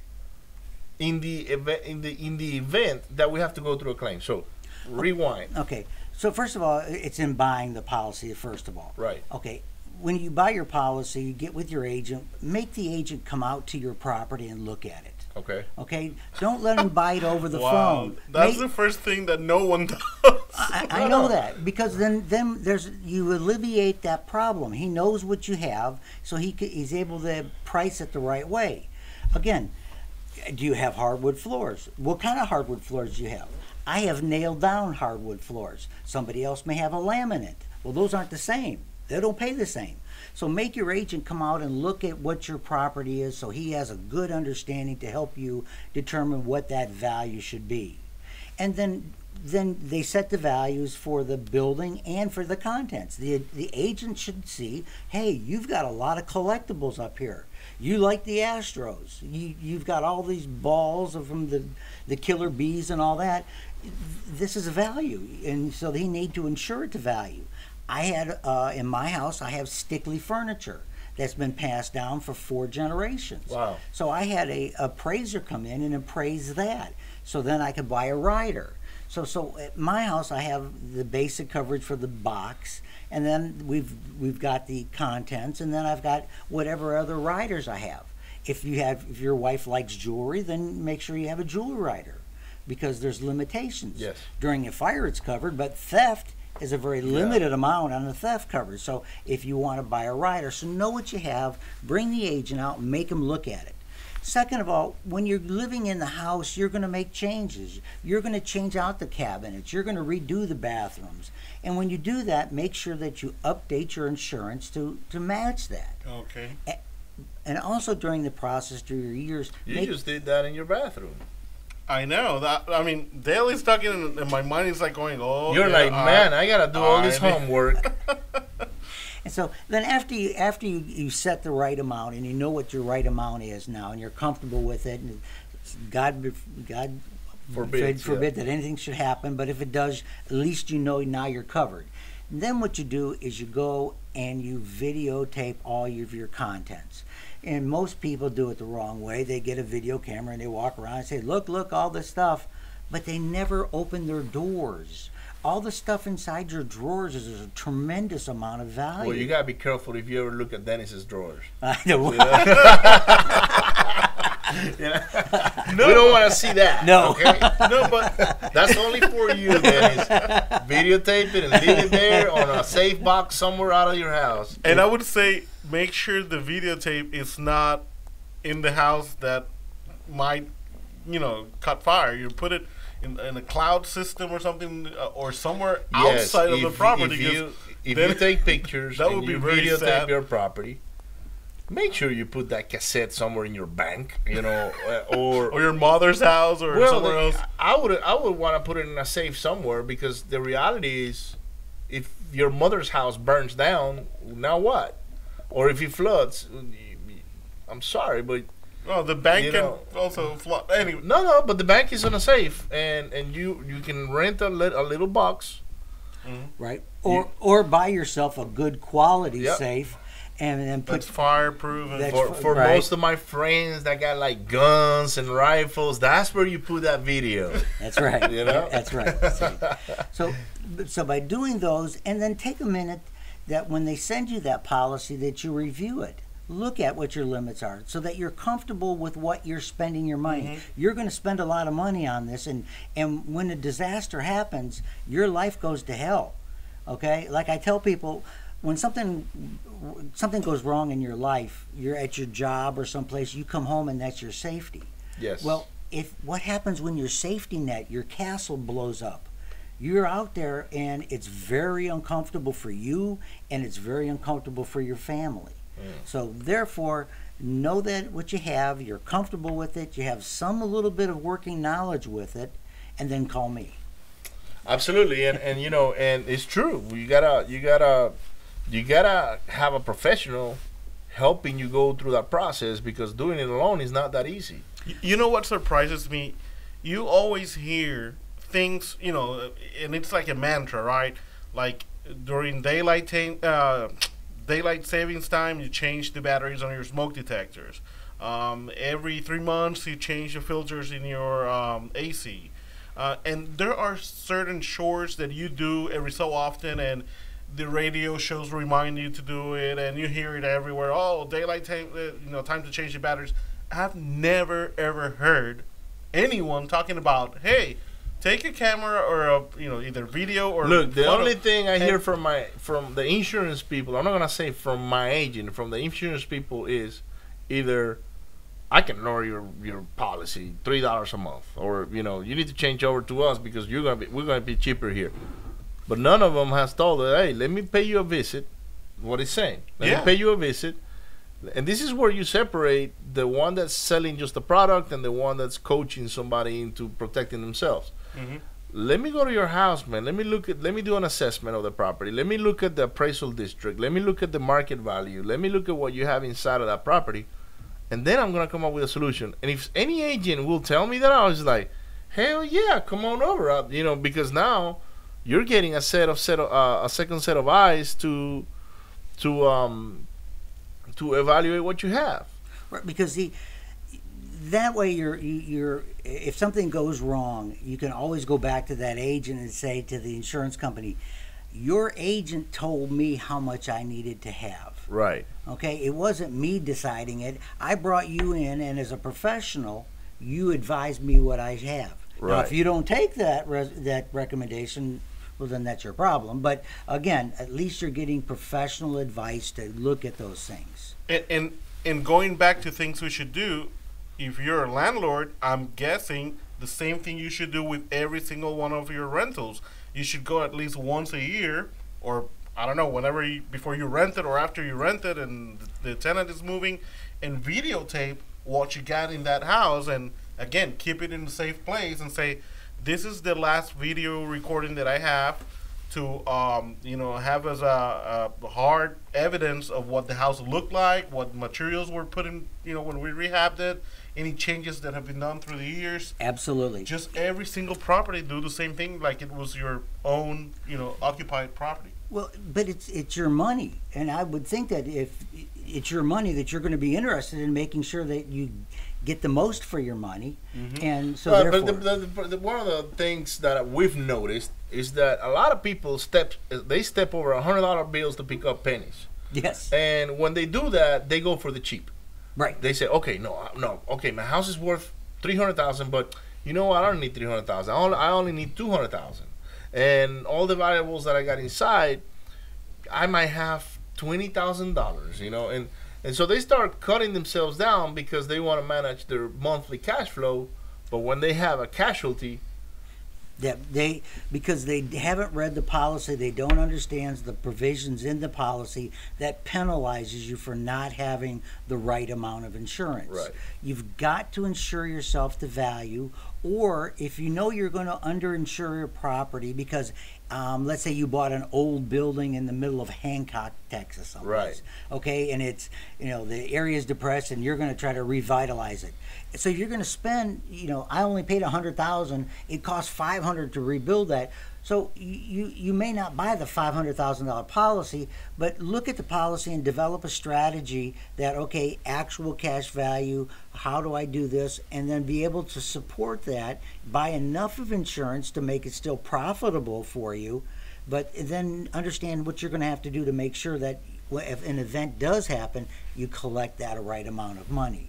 in the event in the in the event that we have to go through a claim? So rewind. Okay. So first of all, it's in buying the policy first of all. Right. Okay. When you buy your policy, you get with your agent, make the agent come out to your property and look at it. Okay. Okay. Don't let them buy it over the wow. phone. That's Make, the first thing that no one does. I, I know that because then, then there's you alleviate that problem. He knows what you have, so he he's able to price it the right way. Again, do you have hardwood floors? What kind of hardwood floors do you have? I have nailed down hardwood floors. Somebody else may have a laminate. Well, those aren't the same. They don't pay the same. So make your agent come out and look at what your property is so he has a good understanding to help you determine what that value should be. And then then they set the values for the building and for the contents. The, the agent should see, hey, you've got a lot of collectibles up here. You like the Astros. You, you've got all these balls from the, the killer bees and all that. This is a value, and so they need to insure it to value. I had, uh, in my house, I have Stickley furniture that's been passed down for four generations. Wow. So I had a appraiser come in and appraise that. So then I could buy a rider. So, so at my house, I have the basic coverage for the box, and then we've, we've got the contents, and then I've got whatever other riders I have. If you have, if your wife likes jewelry, then make sure you have a jewelry rider, because there's limitations. Yes. During a fire, it's covered, but theft is a very limited yeah. amount on the theft coverage. So if you want to buy a rider, so know what you have, bring the agent out and make him look at it. Second of all, when you're living in the house, you're going to make changes. You're going to change out the cabinets. You're going to redo the bathrooms. And when you do that, make sure that you update your insurance to, to match that. Okay. And also during the process, through your years. You just did that in your bathroom. I know that. I mean, daily stuck in, in my mind. It's like going, oh, you're yeah, like, man, I, I gotta do I all this homework. And so then after you after you, you set the right amount and you know what your right amount is now and you're comfortable with it, and God God forbid forbid yeah. that anything should happen, but if it does, at least you know now you're covered. And then what you do is you go and you videotape all of your contents. And most people do it the wrong way. They get a video camera and they walk around and say, look, look, all this stuff. But they never open their doors. All the stuff inside your drawers is a tremendous amount of value. Well, you got to be careful if you ever look at Dennis's drawers. I know. Yeah. No. We don't want to see that. No. Okay? No, but that's only for you, Dennis. Videotape it and leave it there on a safe box somewhere out of your house. And yeah. I would say make sure the videotape is not in the house that might, you know, cut fire. You put it in, in a cloud system or something, uh, or somewhere yes, outside if, of the property. If you, if you take pictures that would be you very videotape sad. Your property, make sure you put that cassette somewhere in your bank, you know, or or your mother's house or well, somewhere else. I would I would want to put it in a safe somewhere, because the reality is, if your mother's house burns down, now what? Or if it floods, I'm sorry, but well, the bank you know, can also flood. Anyway, no, no, but the bank is in a safe, and and you you can rent a lit, a little box, mm-hmm. right? Or you, or buy yourself a good quality yep. safe. And then put that's fireproof. That's for for right. most of my friends that got like guns and rifles, that's where you put that video. That's right. You know, that's right. That's right. So, so by doing those, and then take a minute that when they send you that policy, that you review it. Look at what your limits are so that you're comfortable with what you're spending your money. Mm-hmm. You're going to spend a lot of money on this, and and when a disaster happens, your life goes to hell. Okay, like I tell people. When something something goes wrong in your life, you're at your job or someplace, you come home and that's your safety. Yes. Well, if what happens when your safety net, your castle blows up, you're out there and it's very uncomfortable for you and it's very uncomfortable for your family. Mm. So therefore, know that what you have, you're comfortable with it, you have some a little bit of working knowledge with it, and then call me. Absolutely, and, and you know, and it's true. You gotta, you gotta. You gotta have a professional helping you go through that process, because doing it alone is not that easy. You know what surprises me? You always hear things, you know, and it's like a mantra, right? Like during daylight uh, daylight savings time, you change the batteries on your smoke detectors. Um, every three months, you change the filters in your um, A C. Uh, and there are certain chores that you do every so often, and the radio shows remind you to do it, and you hear it everywhere. Oh, daylight time, you know, time to change the batteries. I've never ever heard anyone talking about, hey, take a camera or a, you know, either video or look. The only thing I hear from my from the insurance people, I'm not gonna say from my agent, from the insurance people is either I can lower your your policy three dollars a month, or you know, you need to change over to us because you're gonna be we're gonna be cheaper here. But none of them has told her, hey, let me pay you a visit. What it's saying. Let yeah. me pay you a visit. And this is where you separate the one that's selling just the product and the one that's coaching somebody into protecting themselves. Mm-hmm. Let me go to your house, man. Let me look at, let me do an assessment of the property. Let me look at the appraisal district. Let me look at the market value. Let me look at what you have inside of that property. And then I'm going to come up with a solution. And if any agent will tell me that, I was like, hell yeah, come on over. I, you know, because now you're getting a set of set of, uh, a second set of eyes to to um to evaluate what you have. Right, because the that way you're you're if something goes wrong, you can always go back to that agent and say to the insurance company, your agent told me how much I needed to have. Right. Okay, it wasn't me deciding it. I brought you in, and as a professional, you advised me what I have. Right. Now, if you don't take that res that recommendation, well, then that's your problem. But again, at least you're getting professional advice to look at those things. And and, and going back to things we should do, if you're a landlord, I'm guessing the same thing you should do with every single one of your rentals. You should go at least once a year, or I don't know, whenever you, before you rent it or after you rent it and the tenant is moving, and videotape what you got in that house, and again, keep it in a safe place and say, this is the last video recording that I have to, um, you know, have as a, a hard evidence of what the house looked like, what materials were put in, you know, when we rehabbed it, any changes that have been done through the years. Absolutely. Just every single property, do the same thing like it was your own, you know, occupied property. Well, but it's it's your money, and I would think that if it's your money, that you're going to be interested in making sure that you get the most for your money. Mm-hmm. And so well, therefore, but the, the, the, one of the things that we've noticed is that a lot of people step they step over a hundred dollar bills to pick up pennies. Yes. And when they do that, they go for the cheap. Right. They say, okay, no, no, okay, my house is worth three hundred thousand, but you know what? I don't need three hundred thousand. I only, I only need two hundred thousand. And all the variables that I got inside, I might have twenty thousand dollars, you know, and, and so they start cutting themselves down because they want to manage their monthly cash flow. But when they have a casualty, yeah, they because they haven't read the policy, they don't understand the provisions in the policy that penalizes you for not having the right amount of insurance. Right. You've got to insure yourself to value, or if you know you're going to underinsure your property because, um, let's say you bought an old building in the middle of Hancock, Texas, someplace, right? Okay, and it's, you know, the area is depressed, and you're going to try to revitalize it. So you're going to spend, you know, I only paid a hundred thousand. It costs five hundred to rebuild that. So you you may not buy the five hundred thousand dollar policy, but look at the policy and develop a strategy that, okay, actual cash value, how do I do this, and then be able to support that, buy enough of insurance to make it still profitable for you, but then understand what you're going to have to do to make sure that if an event does happen, you collect that right amount of money.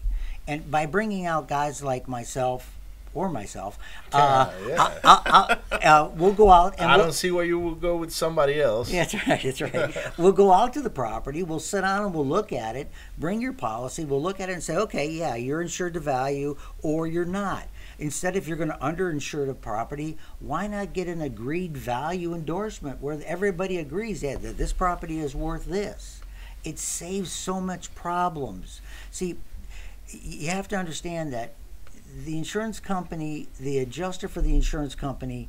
And by bringing out guys like myself or myself, uh, yeah, yeah. I, I, I, uh, we'll go out. And I we'll, don't see why you will go with somebody else. Yeah, that's right. That's right. We'll go out to the property. We'll sit down and we'll look at it. Bring your policy. We'll look at it and say, okay, yeah, you're insured to value or you're not. Instead, if you're going to underinsure the property, why not get an agreed value endorsement where everybody agrees that this property is worth this? It saves so much problems. See, you have to understand that the insurance company, the adjuster for the insurance company,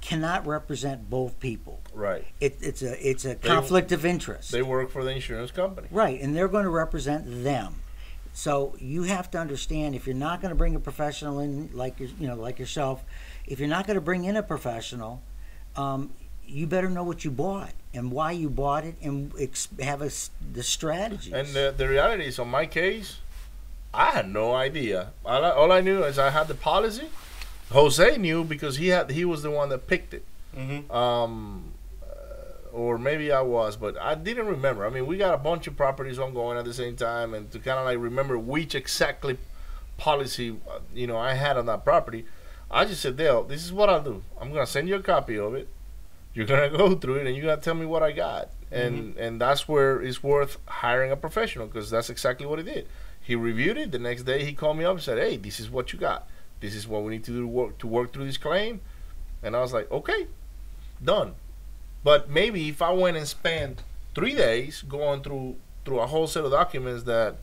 cannot represent both people. Right. It, it's a it's a they, conflict of interest. They work for the insurance company. Right, and they're going to represent them. So you have to understand, if you're not going to bring a professional in, like your, you know, like yourself, if you're not going to bring in a professional, um, you better know what you bought and why you bought it, and ex have a, the strategies. And the, the reality is, on my case, I had no idea. All I, all I knew is I had the policy. Jose knew because he had he was the one that picked it. Mm-hmm. um, uh, or maybe I was, but I didn't remember. I mean, we got a bunch of properties ongoing at the same time, and to kind of like remember which exactly policy uh, you know I had on that property, I just said, Dale, this is what I'll do. I'm gonna send you a copy of it. You're gonna go through it, and you're gonna tell me what I got. And mm-hmm. and that's where it's worth hiring a professional, because that's exactly what he did. He reviewed it. The next day, he called me up and said, hey, this is what you got. This is what we need to do to work, to work through this claim. And I was like, okay, done. But maybe if I went and spent three days going through through a whole set of documents that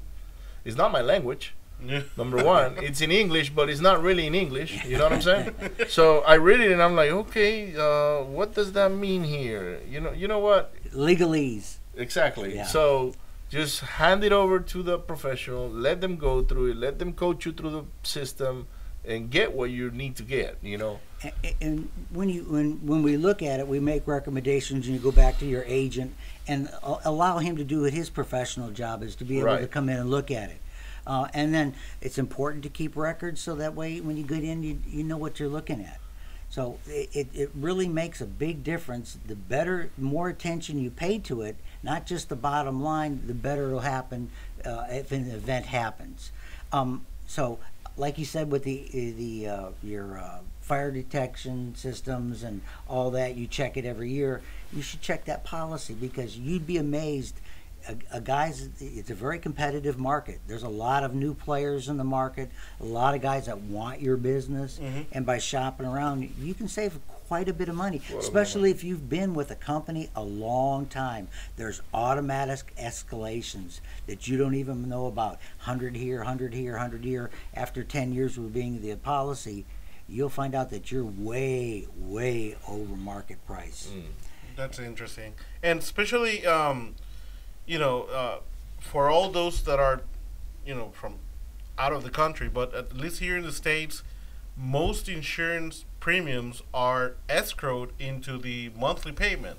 is not my language, yeah. number one, it's in English, but it's not really in English. You know what I'm saying? So I read it and I'm like, okay, uh, what does that mean here? You know, you know what? Legalese. Exactly. Yeah. So just hand it over to the professional. Let them go through it. Let them coach you through the system, and get what you need to get. You know. And, and when you when when we look at it, we make recommendations, and you go back to your agent and uh, allow him to do what his professional job is, to be able right. to come in and look at it. Uh, and then it's important to keep records, so that way when you get in, you you know what you're looking at. So it, it really makes a big difference. The better, more attention you pay to it, not just the bottom line, the better it'll happen uh, if an event happens. Um, so, like you said, with the the uh, your uh, fire detection systems and all that, you check it every year. You should check that policy, because you'd be amazed. A, a guys, it's a very competitive market. There's a lot of new players in the market, a lot of guys that want your business, mm-hmm. and by shopping around, you can save quite a bit of money, what especially if you've been with a company a long time. There's automatic escalations that you don't even know about. one hundred here, one hundred here, one hundred here. After ten years of being the policy, you'll find out that you're way, way over market price. Mm. That's interesting. And especially, um, you know, uh, for all those that are, you know, from out of the country, but at least here in the States, most insurance premiums are escrowed into the monthly payment.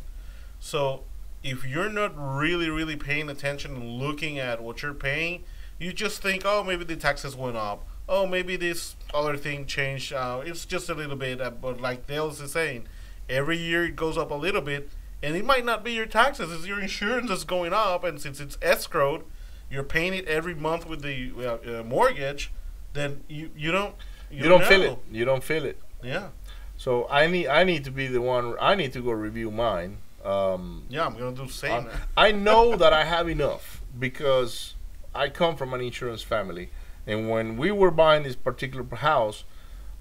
So if you're not really, really paying attention and looking at what you're paying, you just think, oh, maybe the taxes went up. Oh, maybe this other thing changed. Uh, it's just a little bit. Uh, but like Dale is saying, every year it goes up a little bit. And it might not be your taxes, it's your insurance that's going up, and since it's escrowed, you're paying it every month with the uh, uh, mortgage, then you, you don't you, you don't know. feel it. You don't feel it. Yeah. So I need I need to be the one, I need to go review mine. Um, yeah, I'm going to do the same. I know that I have enough, because I come from an insurance family, and when we were buying this particular house,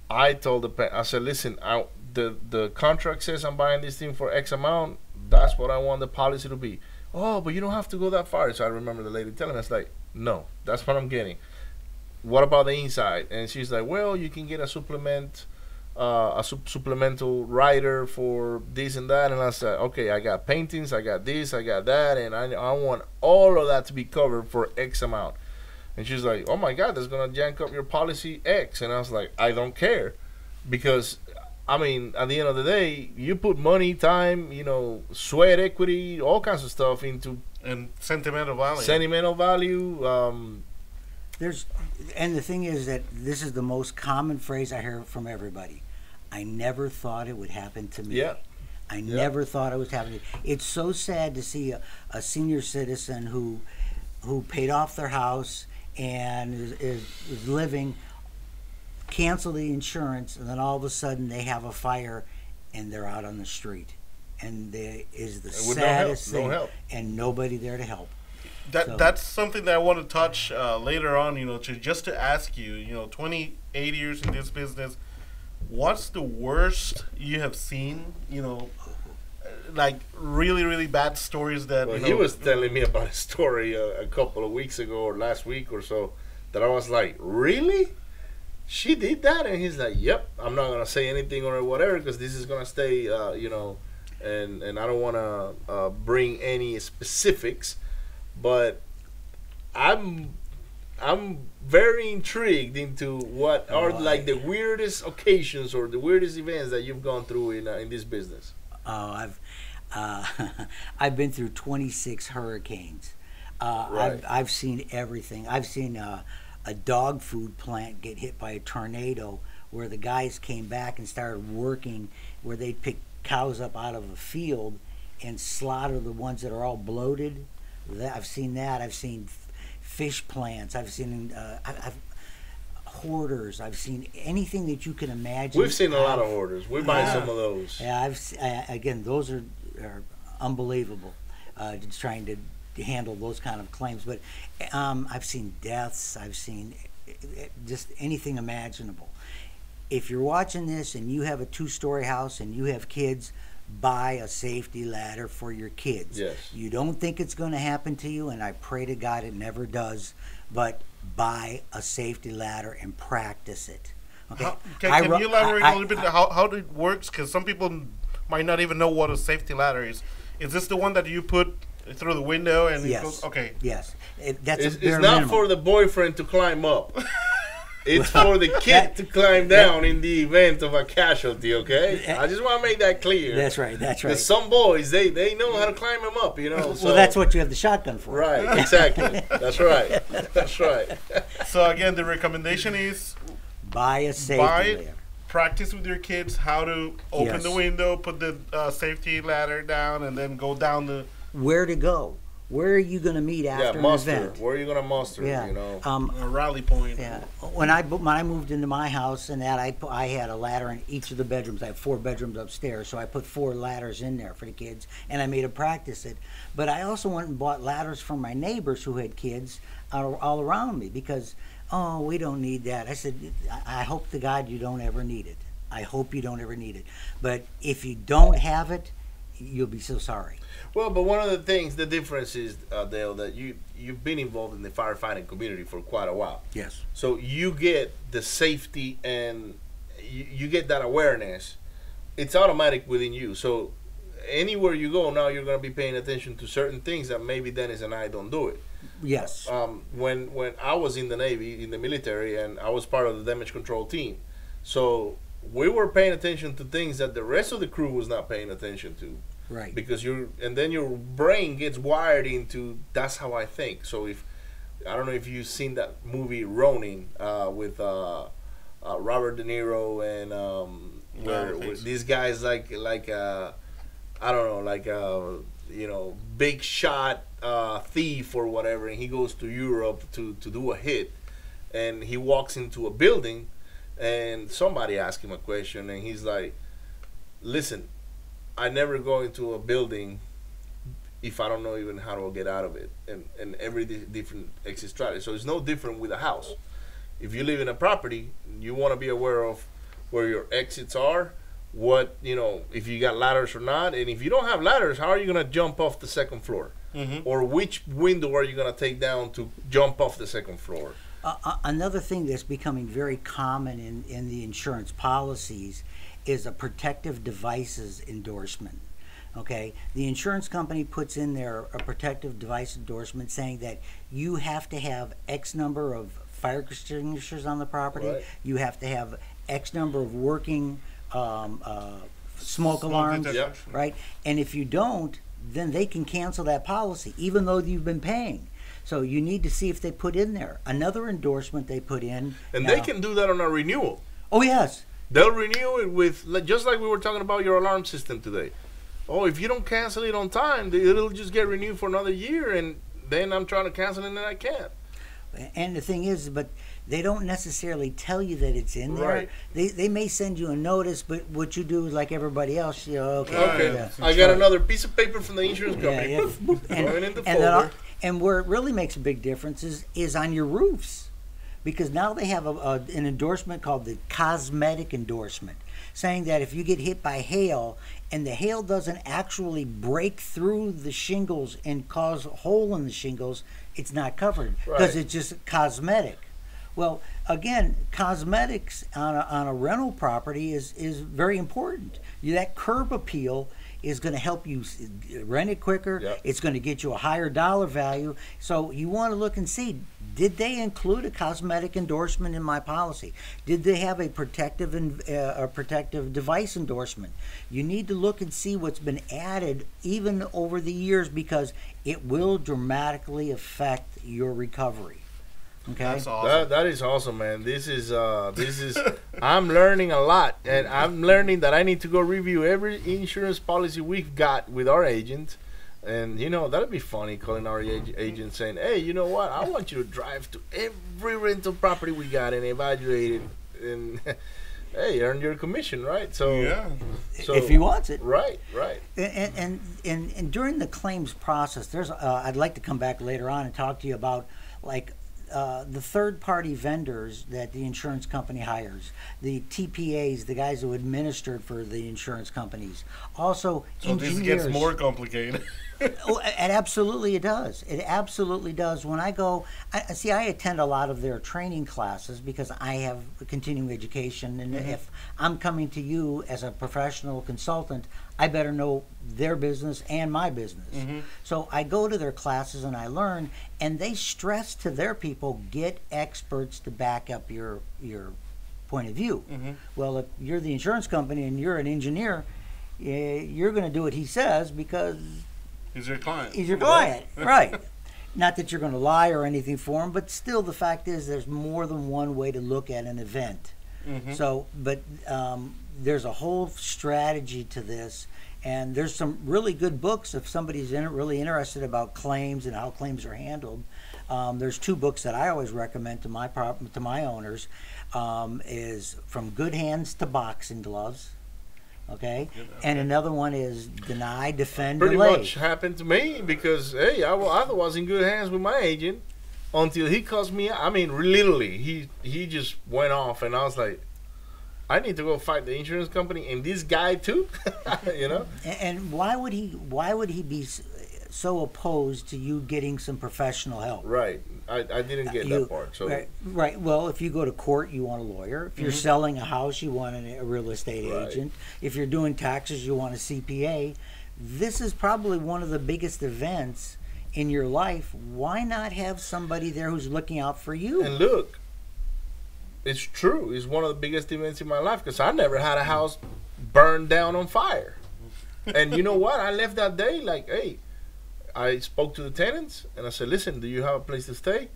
I told the pa I said, listen, I, the, the contract says I'm buying this thing for X amount. That's what I want the policy to be. Oh, but you don't have to go that far. So I remember the lady telling us, like, no, that's what I'm getting. What about the inside? And she's like, well, you can get a supplement, uh, a su supplemental rider for this and that. And I said, okay, I got paintings, I got this, I got that, and I, I want all of that to be covered for X amount. And she's like, oh my God, that's gonna jank up your policy X. And I was like, I don't care, because I mean, at the end of the day, you put money, time, you know, sweat equity, all kinds of stuff into and sentimental value. Sentimental value. Um, There's, and the thing is that this is the most common phrase I hear from everybody. I never thought it would happen to me. Yeah. I yeah. never thought it was happening. It's so sad to see a, a senior citizen who, who paid off their house and is, is, is living. Cancel the insurance, and then all of a sudden they have a fire and they're out on the street, and there is the saddest no help, no thing help. and nobody there to help. That so. That's something that I want to touch uh, later on, you know, to just to ask you, you know, twenty-eight years in this business, what's the worst you have seen, you know, like really, really bad stories that well, you know, he was telling me about a story uh, a couple of weeks ago or last week or so that I was like, really? She did that? And he's like, yep, I'm not gonna say anything or whatever, because this is gonna stay, uh, you know, and and I don't wanna uh, bring any specifics, but I'm I'm very intrigued into what are oh, like I, the weirdest occasions or the weirdest events that you've gone through in uh, in this business. Oh, I've uh, I've been through twenty-six hurricanes. Uh, right. I've I've seen everything. I've seen. Uh, a dog food plant get hit by a tornado, where the guys came back and started working where they picked cows up out of a field and slaughter the ones that are all bloated. That, I've seen that. I've seen fish plants. I've seen uh, I, I've, hoarders. I've seen anything that you can imagine. We've seen a lot of hoarders. We buy uh, some of those. Yeah, I've uh, again, those are, are unbelievable. Uh, just trying to handle those kind of claims, but um, I've seen deaths, I've seen just anything imaginable. If you're watching this and you have a two-story house and you have kids, buy a safety ladder for your kids. Yes. You don't think it's going to happen to you, and I pray to God it never does, but buy a safety ladder and practice it. Okay. How, can I, can you elaborate I, a little I, bit I, how, how it works? Because some people might not even know what a safety ladder is. Is this the one that you put through the window and yes. it goes? Okay. Yes. It, that's it's, a it's not minimum. For the boyfriend to climb up. It's for the kid that, to climb down that, in the event of a casualty, okay? That, I just want to make that clear. That's right, that's right. Some boys, they, they know how to climb them up, you know. Well, so. That's what you have the shotgun for. Right, exactly. That's right. That's right. So, again, the recommendation is buy a safety ladder. Practice with your kids how to open yes. the window, put the uh, safety ladder down, and then go down the... Where to go. Where are you going to meet after yeah, an muster. event? Where are you going to muster? Yeah. You know, um, a rally point. Yeah. When I when I moved into my house and that I I had a ladder in each of the bedrooms. I have four bedrooms upstairs, so I put four ladders in there for the kids, and I made them practice it. But I also went and bought ladders from my neighbors who had kids all, all around me because oh we don't need that. I said I hope to God you don't ever need it. I hope you don't ever need it. But if you don't have it, you'll be so sorry. Well, but one of the things, the difference is, uh, Dale, that you, you've been involved in the firefighting community for quite a while. Yes. So you get the safety and you, you get that awareness. It's automatic within you. So anywhere you go now, you're going to be paying attention to certain things that maybe Dennis and I don't do it. Yes. Um, when, when I was in the Navy, in the military, and I was part of the damage control team, so we were paying attention to things that the rest of the crew was not paying attention to. Right. Because you're, and then your brain gets wired into, that's how I think. So if, I don't know if you've seen that movie Ronin uh, with uh, uh, Robert De Niro and um, where, where these guys like, like uh, I don't know, like, uh, you know, big shot uh, thief or whatever. And he goes to Europe to, to do a hit and he walks into a building and somebody asked him a question and he's like, listen, I never go into a building if I don't know even how to get out of it, and, and every di different exit strategy. So it's no different with a house. If you live in a property, you want to be aware of where your exits are, what, you know, if you got ladders or not. And if you don't have ladders, how are you going to jump off the second floor? Mm-hmm. Or which window are you going to take down to jump off the second floor? Uh, another thing that's becoming very common in, in the insurance policies is a protective devices endorsement, okay? The insurance company puts in there a protective device endorsement saying that you have to have X number of fire extinguishers on the property, right. You have to have X number of working um, uh, smoke, smoke alarms, detection. Right? And if you don't, then they can cancel that policy, even though you've been paying. So you need to see if they put in there. Another endorsement they put in. And now, they can do that on a renewal. Oh, yes. They'll renew it with, just like we were talking about your alarm system today. Oh, if you don't cancel it on time, it'll just get renewed for another year, and then I'm trying to cancel it and I can't. And the thing is, but they don't necessarily tell you that it's in there. Right. They, they may send you a notice, but what you do is like everybody else, you know, okay. okay. Yeah, I got right. another piece of paper from the insurance company. Yeah, yeah. and, going in the and folder. And where it really makes a big difference is, is on your roofs, because now they have a, a, an endorsement called the cosmetic endorsement, saying that if you get hit by hail and the hail doesn't actually break through the shingles and cause a hole in the shingles, it's not covered because right. it's just cosmetic. Well, again, cosmetics on a, on a rental property is, is very important. You, that curb appeal is going to help you rent it quicker. Yep. It's going to get you a higher dollar value. So you want to look and see, did they include a cosmetic endorsement in my policy? Did they have a protective and uh, a protective device endorsement? You need to look and see what's been added even over the years because it will dramatically affect your recovery. Okay. That's awesome. That, that is awesome, man. This is uh, this is. I'm learning a lot, and I'm learning that I need to go review every insurance policy we've got with our agent, and you know that'll be funny calling our ag agent saying, "Hey, you know what? I want you to drive to every rental property we got and evaluate it, and hey, earn your commission, right?" So yeah, so, if he wants it, right, right. And and and, and during the claims process, there's. Uh, I'd like to come back later on and talk to you about like. uh, the third-party vendors that the insurance company hires, the T P As, the guys who administered for the insurance companies, also so engineers. So this gets more complicated. Oh, it absolutely it does. It absolutely does. When I go, I, see, I attend a lot of their training classes because I have continuing education, and mm-hmm. if I'm coming to you as a professional consultant, I better know their business and my business. Mm-hmm. So I go to their classes and I learn, and they stress to their people, get experts to back up your your point of view. Mm-hmm. Well, if you're the insurance company and you're an engineer, you're going to do what he says because he's your client. He's your client, right. right. Not that you're going to lie or anything for him, but still the fact is there's more than one way to look at an event. Mm-hmm. So, but um, there's a whole strategy to this, and there's some really good books if somebody's in, really interested about claims and how claims are handled. Um, there's two books that I always recommend to my prop, to my owners, um, is From Good Hands to Boxing Gloves. Okay? Okay, and another one is Deny, Defend, Delay. Pretty much happened to me because hey, I, I was in good hands with my agent until he cussed me out. I mean, literally, he he just went off, and I was like, I need to go fight the insurance company and this guy too, you know. And, and why would he? Why would he be so opposed to you getting some professional help? Right. I, I didn't get you, that part. So right, right. Well, if you go to court, you want a lawyer. If you're mm-hmm. selling a house, you want an, a real estate right. agent. If you're doing taxes, you want a C P A. This is probably one of the biggest events in your life. Why not have somebody there who's looking out for you? And look, it's true. It's one of the biggest events in my life because I never had a house burned down on fire. And you know what? I left that day like, hey, I spoke to the tenants and I said, listen, do you have a place to stay?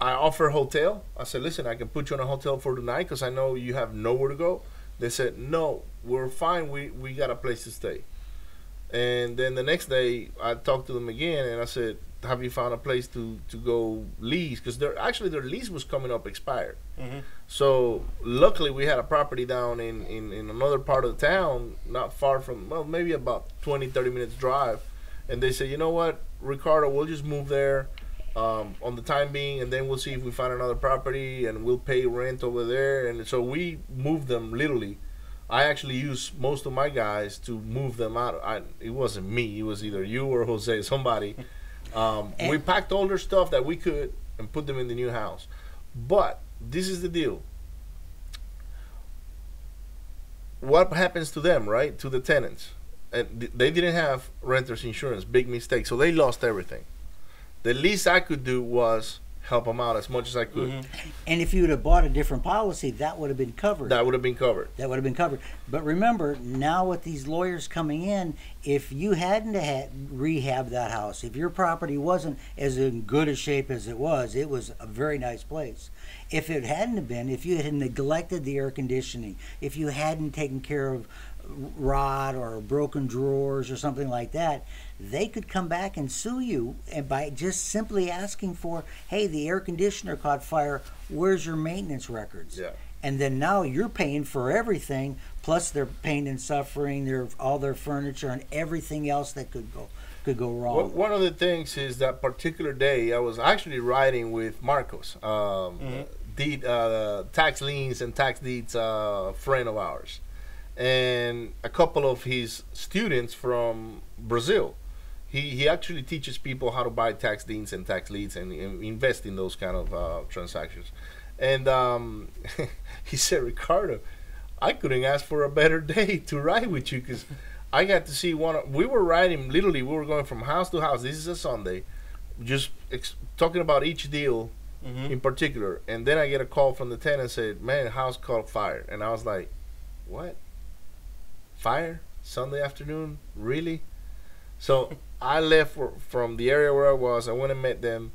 I offer a hotel. I said, listen, I can put you in a hotel for tonight because I know you have nowhere to go. They said, no, we're fine. We, we got a place to stay. And then the next day I talked to them again and I said, have you found a place to, to go lease? Because they're, actually their lease was coming up expired. Mm-hmm. So luckily we had a property down in, in, in another part of the town, not far from, well, maybe about twenty, thirty minutes drive. And they said, you know what, Ricardo, we'll just move there um, on the time being, and then we'll see if we find another property, and we'll pay rent over there. And so we moved them literally. I actually used most of my guys to move them out. I, it wasn't me. It was either you or Jose, somebody. Um, we packed all their stuff that we could and put them in the new house. But this is the deal. What happens to them, right, to the tenants? And they didn't have renters insurance, big mistake. So they lost everything. The least I could do was help them out as much as I could. Mm-hmm. And if you would have bought a different policy, that would have been covered. That would have been covered. That would have been covered. But remember, now with these lawyers coming in, if you hadn't had rehabbed that house, if your property wasn't as in good a shape as it was, it was a very nice place. If it hadn't been, if you had neglected the air conditioning, if you hadn't taken care of rot or broken drawers or something like that, they could come back and sue you, and by just simply asking for, hey, the air conditioner caught fire, where's your maintenance records? Yeah. And then now you're paying for everything, plus their pain and suffering, their all their furniture and everything else that could go could go wrong. Well, one of the things is that particular day I was actually riding with Marcos, um, mm-hmm. deed, uh, tax liens and tax deeds uh, friend of ours, and a couple of his students from Brazil. He, he actually teaches people how to buy tax deeds and tax liens and, and invest in those kind of uh, transactions. And um, he said, Ricardo, I couldn't ask for a better day to ride with you because I got to see one of, we were riding, literally, we were going from house to house. This is a Sunday, just ex talking about each deal mm-hmm. in particular. And then I get a call from the tenant said, man, house caught fire. And I was like, what? Fire Sunday afternoon, really? So I left for, from the area where I was. I went and met them,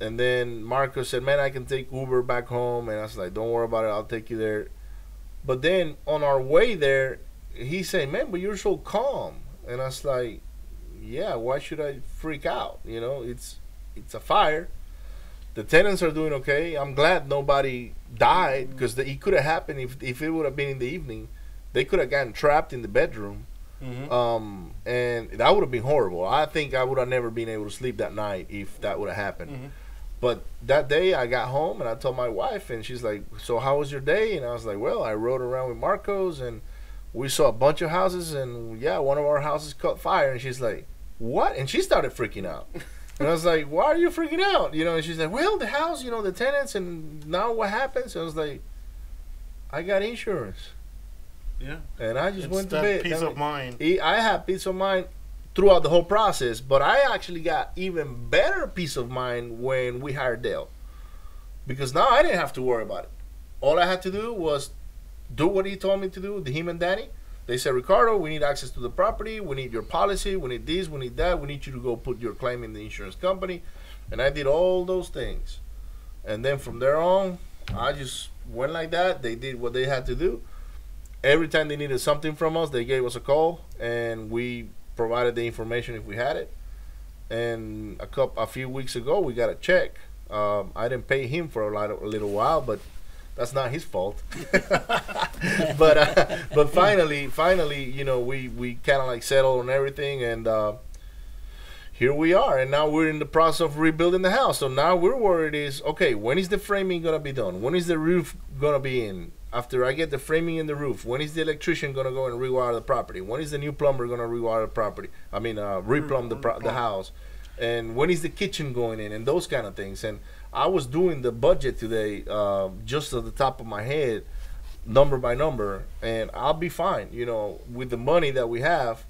and then Marcos said, man, I can take Uber back home. And I was like, don't worry about it, I'll take you there. But then on our way there, he said, man, but you're so calm. And I was like, yeah, why should I freak out? You know, it's it's a fire. The tenants are doing okay. I'm glad nobody died because it could have happened if, if it would have been in the evening. They could have gotten trapped in the bedroom, mm-hmm. um, and that would have been horrible. I think I would have never been able to sleep that night if that would have happened. Mm-hmm. But that day I got home and I told my wife, and she's like, so how was your day? And I was like, well, I rode around with Marcos and we saw a bunch of houses, and yeah, one of our houses caught fire. And she's like, what? And she started freaking out. And I was like, why are you freaking out? You know, and she's like, well, the house, you know, the tenants, and now what happens? And I was like, I got insurance. Yeah. And I just it's went to bed. Peace that of mind. I had peace of mind throughout the whole process, but I actually got even better peace of mind when we hired Dale, because now I didn't have to worry about it. All I had to do was do what he told me to do, him and Danny. They said, Ricardo, we need access to the property, we need your policy, we need this, we need that, we need you to go put your claim in the insurance company. And I did all those things. And then from there on, I just went like that. They did what they had to do. Every time they needed something from us, they gave us a call, and we provided the information if we had it. And a couple, a few weeks ago, we got a check. Um, I didn't pay him for a, lot of, a little while, but that's not his fault. but uh, but finally, finally, you know, we, we kind of like settled on everything, and uh, here we are. And now we're in the process of rebuilding the house. So now we're worried is, okay, when is the framing gonna be done? When is the roof gonna be in? After I get the framing and the roof, when is the electrician gonna go and rewire the property? When is the new plumber gonna rewire the property? I mean, uh, replumb the pro the house. And when is the kitchen going in, and those kind of things. And I was doing the budget today, uh, just at the top of my head, number by number, and I'll be fine. You know, with the money that we have,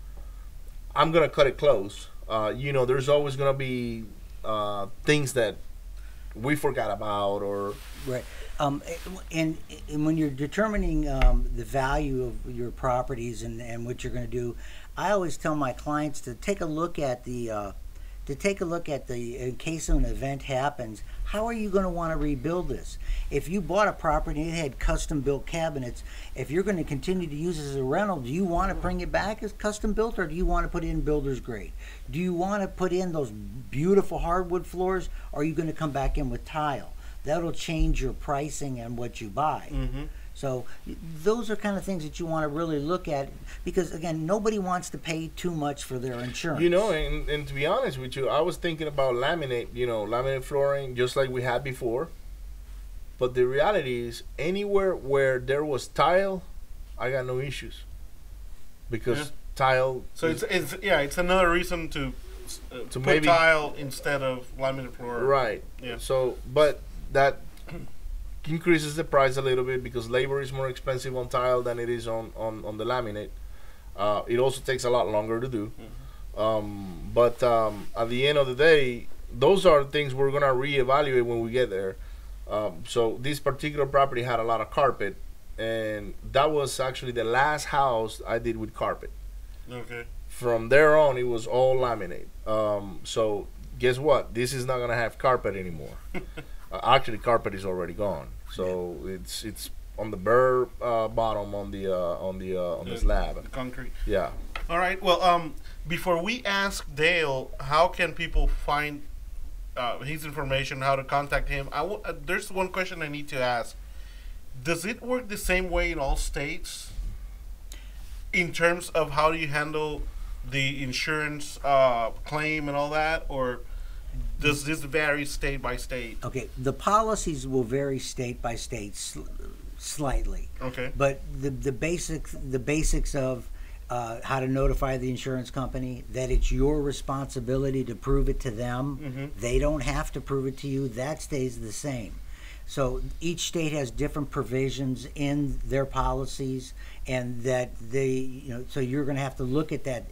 I'm gonna cut it close. Uh, you know, there's always gonna be uh, things that we forgot about, or right. Um, and, and when you're determining um, the value of your properties and, and what you're going to do, I always tell my clients to take a look at the, uh, to take a look at the, in case an event happens, how are you going to want to rebuild this? If you bought a property and it had custom built cabinets, if you're going to continue to use it as a rental, do you want to bring it back as custom built, or do you want to put in builder's grade? Do you want to put in those beautiful hardwood floors, or are you going to come back in with tile? That'll change your pricing and what you buy. Mm-hmm. So those are kind of things that you want to really look at, because again, nobody wants to pay too much for their insurance. You know, and, and to be honest with you, I was thinking about laminate, you know, laminate flooring, just like we had before. But the reality is, anywhere where there was tile, I got no issues, because yeah. tile. So it's, it's yeah, it's another reason to uh, to put maybe, tile instead of laminate flooring. Right. Yeah. So, but. That increases the price a little bit, because labor is more expensive on tile than it is on, on, on the laminate. Uh, it also takes a lot longer to do. Mm-hmm. um, but um, at the end of the day, those are things we're going to reevaluate when we get there. Um, so this particular property had a lot of carpet, and that was actually the last house I did with carpet. Okay. From there on, it was all laminate. Um, so guess what? This is not going to have carpet anymore. Actually, carpet is already gone, so yeah. it's it's on the bare uh, bottom on the uh, on the uh, on the, the slab. The concrete. Yeah. All right. Well, um, before we ask Dale, how can people find uh, his information? How to contact him? I w uh, there's one question I need to ask. Does it work the same way in all states? In terms of how do you handle the insurance uh, claim and all that, or? Does this vary state by state? Okay, the policies will vary state by state sl slightly. Okay. But the the basic the basics of uh, how to notify the insurance company that it's your responsibility to prove it to them. Mm-hmm. They don't have to prove it to you. That stays the same. So each state has different provisions in their policies, and that they you know so you're going to have to look at that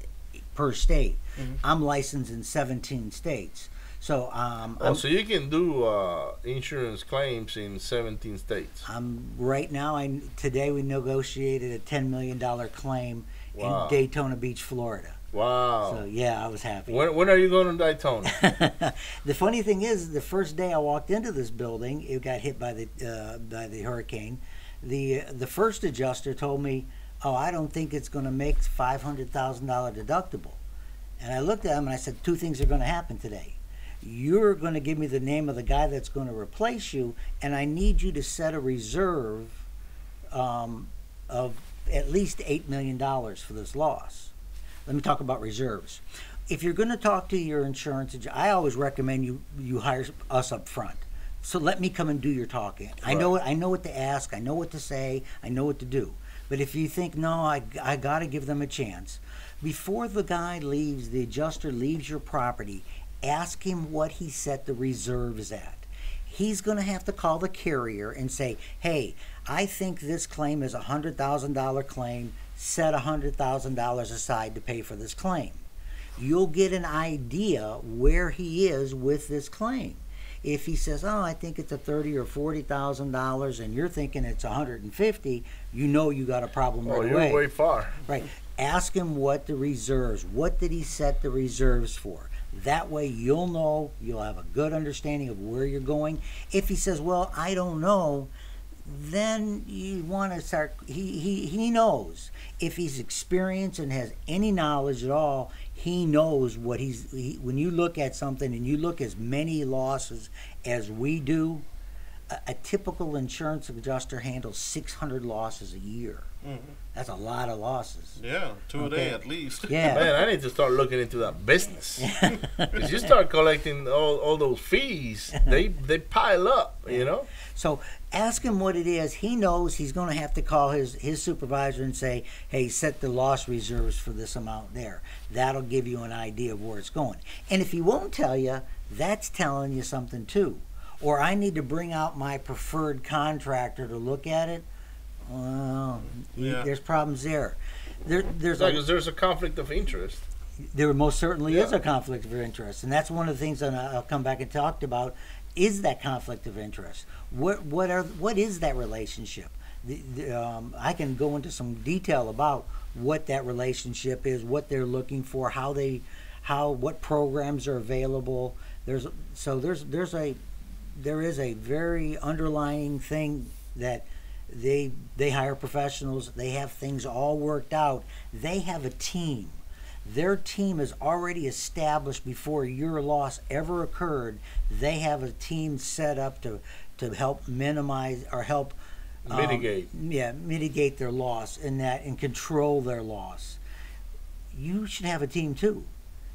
per state. Mm-hmm. I'm licensed in seventeen states. So, um, oh, so you can do uh, insurance claims in seventeen states. Um, right now, I today we negotiated a ten million dollar claim wow. in Daytona Beach, Florida. Wow! So yeah, I was happy. When, when are you going to Daytona? The funny thing is, the first day I walked into this building, it got hit by the uh, by the hurricane. the The first adjuster told me, "Oh, I don't think it's going to make five hundred thousand dollar deductible." And I looked at him and I said, two things are going to happen today. You're going to give me the name of the guy that's going to replace you, and I need you to set a reserve um, of at least eight million dollars for this loss. Let me talk about reserves. if you're going to talk to your insurance, I always recommend you you hire us up front. So let me come and do your talking. Right. I know I know what to ask. I know what to say. I know what to do. But if you think, no, I, I got to give them a chance, before the guy leaves, the adjuster leaves your property, ask him what he set the reserves at. He's going to have to call the carrier and say, hey, I think this claim is a one hundred thousand dollar claim. Set one hundred thousand dollars aside to pay for this claim. You'll get an idea where he is with this claim. If he says, oh, I think it's a thirty or forty thousand dollars, and you're thinking it's a hundred and fifty, you know you got a problem right away. Oh, you're way far. Right. Ask him what the reserves. What did he set the reserves for? That way you'll know. You'll have a good understanding of where you're going. If he says, well, I don't know, then you want to start. He he he knows. If he's experienced and has any knowledge at all, he knows what he's, he, when you look at something and you look as many losses as we do, a, a typical insurance adjuster handles six hundred losses a year. Mm-hmm. That's a lot of losses. Yeah, two okay. a day at least. Yeah. Man, I need to start looking into that business. Because you start collecting all, all those fees, they, they pile up, yeah. you know? So ask him what it is. He knows he's going to have to call his, his supervisor and say, hey, set the loss reserves for this amount there. That'll give you an idea of where it's going. And if he won't tell you, that's telling you something too. Or I need to bring out my preferred contractor to look at it. Well, yeah. there's problems there. There there's, yeah, a, there's a conflict of interest. There most certainly yeah. is a conflict of interest. And that's one of the things that I'll come back and talk about is that conflict of interest. What, what, are, what is that relationship? The, the, um, I can go into some detail about what that relationship is, what they're looking for, how they, how, what programs are available. There's, so there's, there's a, there is a very underlying thing that They they hire professionals. They have things all worked out. They have a team. Their team is already established before your loss ever occurred. They have a team set up to to help minimize or help um, mitigate. Yeah, mitigate their loss and that and control their loss. You should have a team too.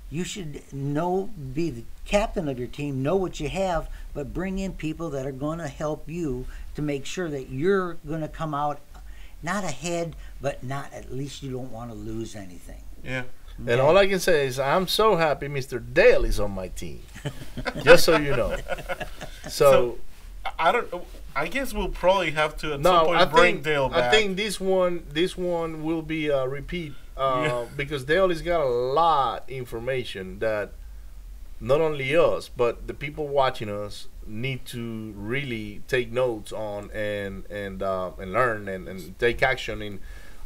You should know, be the captain of your team, know what you have, but bring in people that are going to help you to make sure that you're going to come out not ahead, but not, at least you don't want to lose anything. Yeah. Okay. And all I can say is I'm so happy Mister Dale is on my team, just so you know. So, so I don't. I guess we'll probably have to at no, some point I bring think, Dale back. I think this one, this one will be a repeat. Uh, yeah. Because Dale's got a lot of information that not only us, but the people watching us need to really take notes on and and uh, and learn and, and take action. And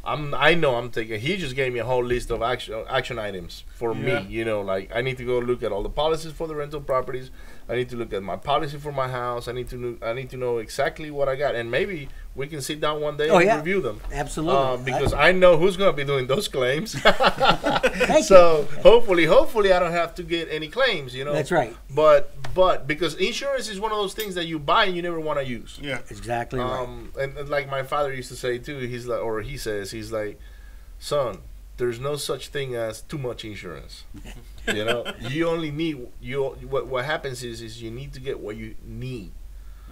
I'm I know I'm taking. He just gave me a whole list of action action items for yeah. me. You know, like I need to go look at all the policies for the rental properties. I need to look at my policy for my house. I need to know, I need to know exactly what I got, and maybe we can sit down one day oh, and yeah. review them. Absolutely, uh, because I, I know who's going to be doing those claims. so you. hopefully, hopefully, I don't have to get any claims. You know, that's right. But but because insurance is one of those things that you buy and you never want to use. Yeah, exactly. Um, right. and, and like my father used to say too, he's like, or he says, he's like, son, there's no such thing as too much insurance. You know, you only need you. What what happens is is you need to get what you need.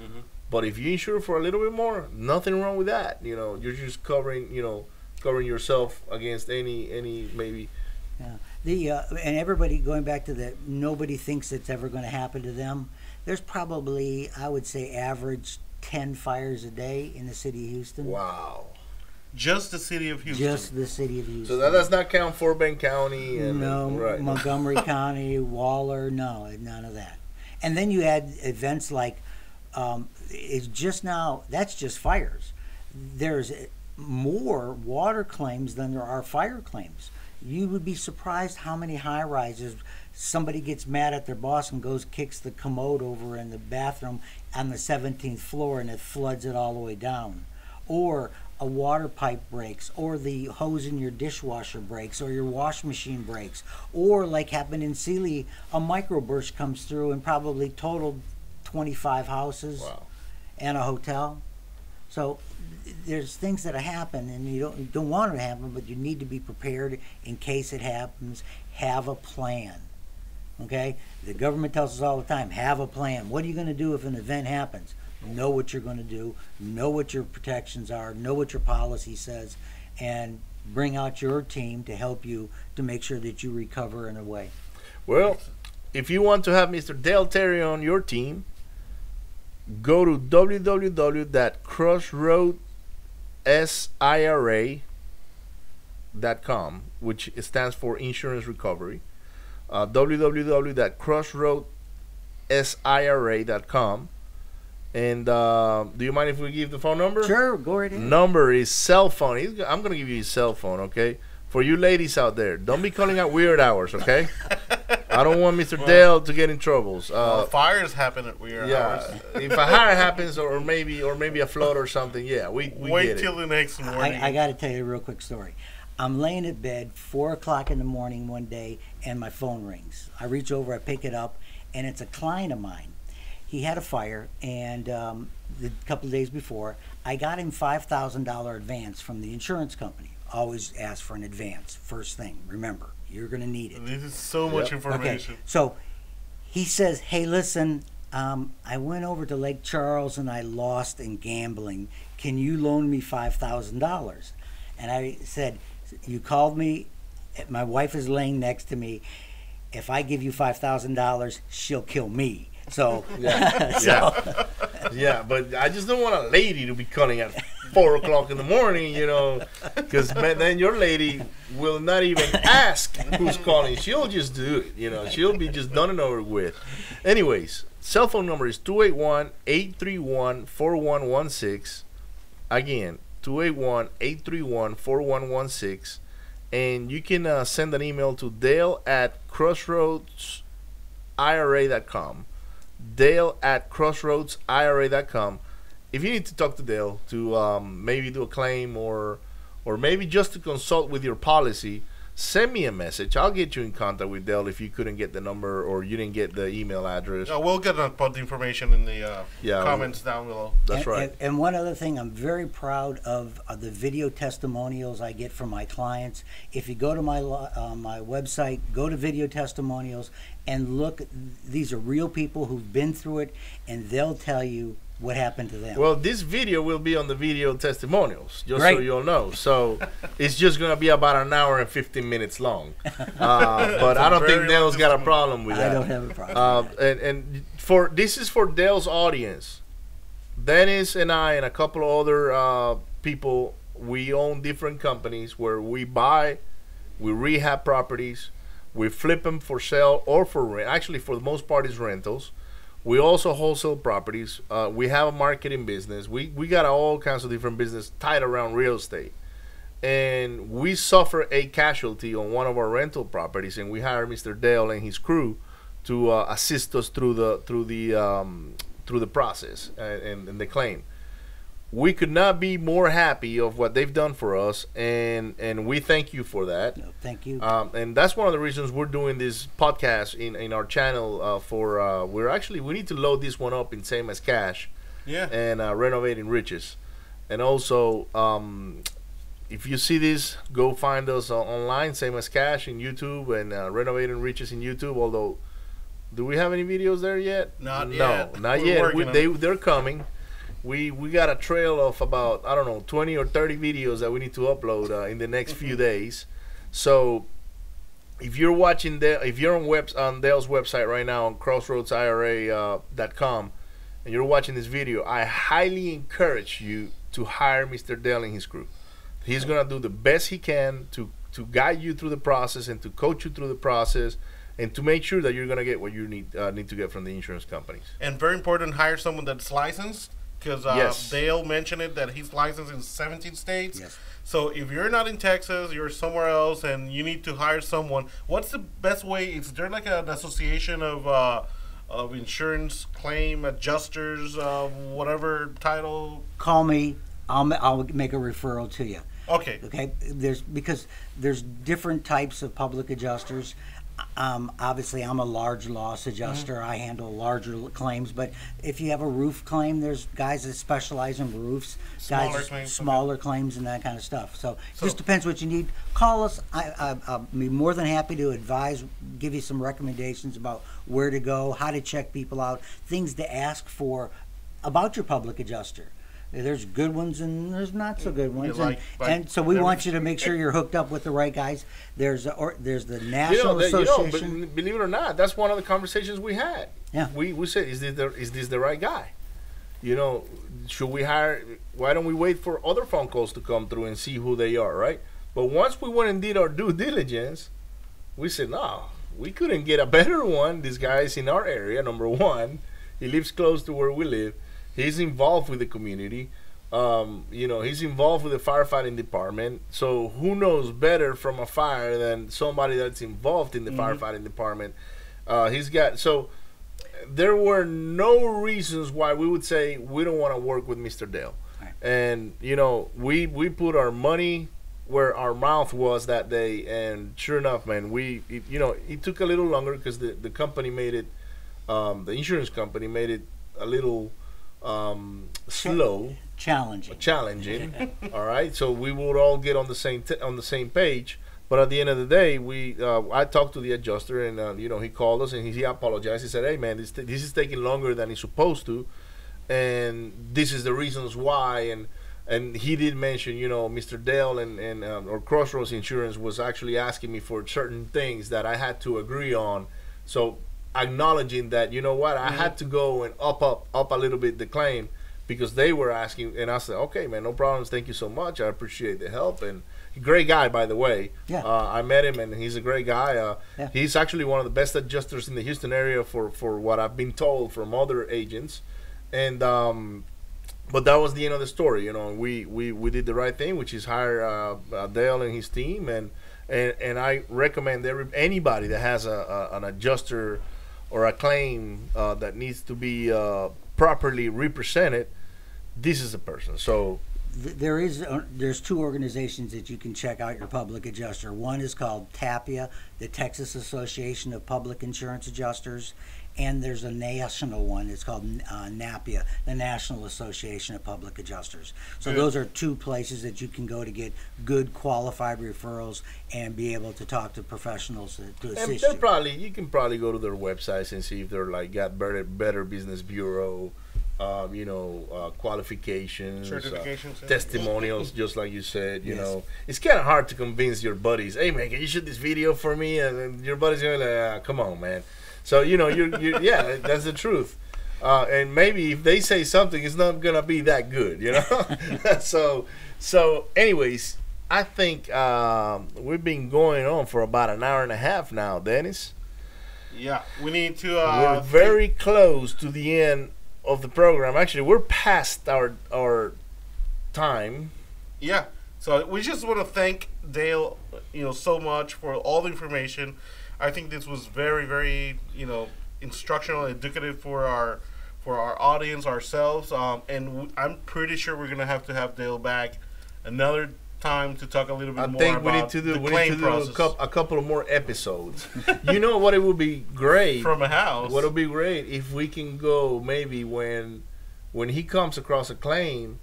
Mm-hmm. But if you insure for a little bit more, nothing wrong with that. You know, you're just covering you know covering yourself against any any maybe. Yeah. The uh, and everybody going back to that, nobody thinks it's ever going to happen to them. There's probably, I would say, average ten fires a day in the city of Houston. Wow. Just the city of Houston. Just the city of Houston. So that does not count Fort Bend County and no, and, right. Montgomery County, Waller, no, none of that. And then you add events like um, it's just now. That's just fires. There's more water claims than there are fire claims. You would be surprised how many high rises. Somebody gets mad at their boss and goes kicks the commode over in the bathroom on the seventeenth floor, and it floods it all the way down. Or a water pipe breaks, or the hose in your dishwasher breaks, or your wash machine breaks, or like happened in Sealy, a microburst comes through and probably totaled twenty-five houses wow. and a hotel. So there's things that happen, and you don't, you don't want it to happen, but you need to be prepared in case it happens. Have a plan, okay? The government tells us all the time, have a plan. What are you going to do if an event happens? Know what you're going to do, know what your protections are, know what your policy says, and bring out your team to help you to make sure that you recover in a way. Well, if you want to have Mister Dale Terry on your team, go to w w w dot crossroadsira dot com, which stands for Insurance Recovery, uh, w w w dot crossroadsira dot com. And uh, do you mind if we give the phone number? Sure, go right ahead. Number is cell phone. I'm going to give you his cell phone, okay? For you ladies out there, don't be calling at weird hours, okay? I don't want Mister Well, Dale to get in troubles. Uh, well, fires happen at weird yeah, hours. If a hire happens, or maybe or maybe a flood or something, yeah, we, we wait get till it. the next morning. I, I got to tell you a real quick story. I'm laying in bed, four o'clock in the morning one day, and my phone rings. I reach over, I pick it up, and it's a client of mine. He had a fire, and um, the couple of days before, I got him five thousand dollars advance from the insurance company. Always ask for an advance, first thing. Remember, you're going to need it. This is so yep. much information. Okay. So he says, hey, listen, um, I went over to Lake Charles, and I lost in gambling. Can you loan me five thousand dollars? And I said, you called me. My wife is laying next to me. If I give you five thousand dollars, she'll kill me. So yeah. so yeah, yeah, but I just don't want a lady to be calling at four o'clock in the morning, you know, because then your lady will not even ask who's calling. She'll just do it, you know. She'll be just done and over with. Anyways, cell phone number is two eight one, eight three one, four one one six. Again, two eight one, eight three one, four one one six, and you can uh, send an email to Dale at crossroadsira dot com. Dale at crossroadsira dot com. If you need to talk to Dale to um, maybe do a claim or or maybe just to consult with your policy, send me a message. I'll get you in contact with Dale if you couldn't get the number or you didn't get the email address. No, we'll get up the information in the uh, yeah, comments we'll, down below. That's and, right. And, and one other thing, I'm very proud of uh, the video testimonials I get from my clients. If you go to my uh, my website, go to video testimonials and look. These are real people who've been through it, and they'll tell you what happened to them. Well, this video will be on the video testimonials, just Great. so you all know. So it's just going to be about an hour and fifteen minutes long. Uh, but I don't think Dale's got a problem with that. I don't have a problem uh, with that. And, and for, this is for Dale's audience. Dennis and I and a couple of other uh, people, we own different companies where we buy, we rehab properties, we flip them for sale or for rent. Actually, for the most part, it's rentals. We also wholesale properties. Uh, we have a marketing business. We, we got all kinds of different business tied around real estate. And we suffer a casualty on one of our rental properties, and we hire Mister Dale and his crew to uh, assist us through the through the um, through the process and, and, and the claim. We could not be more happy of what they've done for us, and and we thank you for that. No, thank you. Um, and that's one of the reasons we're doing this podcast in in our channel. Uh, for uh, we're actually we need to load this one up in Same As Cash, yeah, and uh, Renovating Riches, and also um, if you see this, go find us uh, online, Same As Cash in YouTube and uh, Renovating Riches in YouTube. Although, do we have any videos there yet? Not no, yet. No, not yet. We, they they're coming. We we got a trail of about, I don't know, twenty or thirty videos that we need to upload uh, in the next few days. So if you're watching, the, if you're on, webs, on Dale's website right now on crossroadsira dot com uh, and you're watching this video, I highly encourage you to hire Mister Dale and his crew. He's going to do the best he can to, to guide you through the process and to coach you through the process, and to make sure that you're going to get what you need, uh, need to get from the insurance companies. And very important, hire someone that's licensed. Because uh, yes. Dale mentioned it that he's licensed in seventeen states. Yes. So if you're not in Texas, you're somewhere else, and you need to hire someone, what's the best way? Is there like an association of uh, of insurance claim adjusters, uh, whatever title? Call me. I'll I'll make a referral to you. Okay. Okay. There's because there's different types of public adjusters. Um, obviously, I'm a large loss adjuster. Mm-hmm. I handle larger claims, but if you have a roof claim, there's guys that specialize in roofs, smaller guys claims, smaller okay. claims, and that kind of stuff. So, so it just depends what you need. Call us. I, I, I'll be more than happy to advise, give you some recommendations about where to go, how to check people out, things to ask for about your public adjuster. There's good ones and there's not so good ones, like, and, like, and so we want you to make sure you're hooked up with the right guys. There's a, or there's the National you know, the, Association. You know, believe it or not, that's one of the conversations we had. Yeah, we we said, is this the, is this the right guy? You know, should we hire? Why don't we wait for other phone calls to come through and see who they are, right? But once we went and did our due diligence, we said, no, we couldn't get a better one. This guy's in our area. Number one, he lives close to where we live. He's involved with the community. Um, you know, he's involved with the firefighting department. So who knows better from a fire than somebody that's involved in the mm-hmm. firefighting department? Uh, he's got, so there were no reasons why we would say we don't want to work with Mister Dale. Right. And, you know, we, we put our money where our mouth was that day. And sure enough, man, we, it, you know, it took a little longer because the, the company made it, um, the insurance company made it a little Um, slow, challenging, challenging. All right, so we would all get on the same t on the same page. But at the end of the day, we uh, I talked to the adjuster, and uh, you know, he called us and he, he apologized. He said, "Hey, man, this this is taking longer than it's supposed to, and this is the reasons why." And and he did mention, you know, Mister Dale and and um, or Crossroads Insurance was actually asking me for certain things that I had to agree on. So, acknowledging that, you know what, I mm-hmm. had to go and up up up a little bit the claim because they were asking, and I said, okay, man, no problems, thank you so much, I appreciate the help. And great guy, by the way. Yeah, uh, I met him and he's a great guy. Uh, yeah. He's actually one of the best adjusters in the Houston area for for what I've been told from other agents. And um but that was the end of the story. You know, we we we did the right thing, which is hire uh, Dale and his team. And and and I recommend every anybody that has a, a an adjuster or a claim uh, that needs to be uh, properly represented, this is a person. So there is uh, there's two organizations that you can check out your public adjuster. One is called TAPIA, the Texas Association of Public Insurance Adjusters, and there's a national one. It's called uh, NAPIA, the National Association of Public Adjusters. So yeah. those are two places that you can go to get good qualified referrals and be able to talk to professionals to, to assist and you. Probably, you can probably go to their websites and see if they're like got better, better Business Bureau, uh, you know, uh, qualifications, certifications, uh, testimonials, just like you said. You yes. know, it's kind of hard to convince your buddies. Hey man, can you shoot this video for me? And, and your buddies are like, ah, come on, man. So, you know, you're, you're, yeah, that's the truth. Uh, and maybe if they say something, it's not going to be that good, you know? so, so anyways, I think um, we've been going on for about an hour and a half now, Dennis. Yeah, we need to... Uh, we're very close to the end of the program. Actually, we're past our, our time. Yeah, so we just want to thank Dale, you know, so much for all the information. I think this was very, very, you know, instructional, educative for our, for our audience, ourselves, um, and w I'm pretty sure we're gonna have to have Dale back another time to talk a little bit I more about we need to do, the we claim need to process. Do a couple of more episodes. You know what? It would be great from a house. What would be great if we can go maybe when, when he comes across a claim,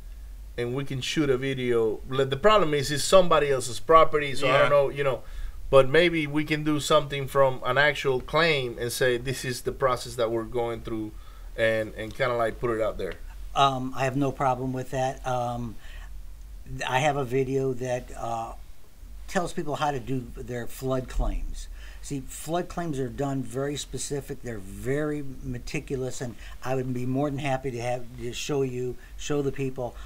and we can shoot a video. The problem is it's somebody else's property, so yeah. I don't know, you know. But maybe we can do something from an actual claim and say this is the process that we're going through, and, and kind of like put it out there. Um, I have no problem with that. Um, I have a video that uh, tells people how to do their flood claims. See, flood claims are done very specific. They're very meticulous, and I would be more than happy to have to show you, show the people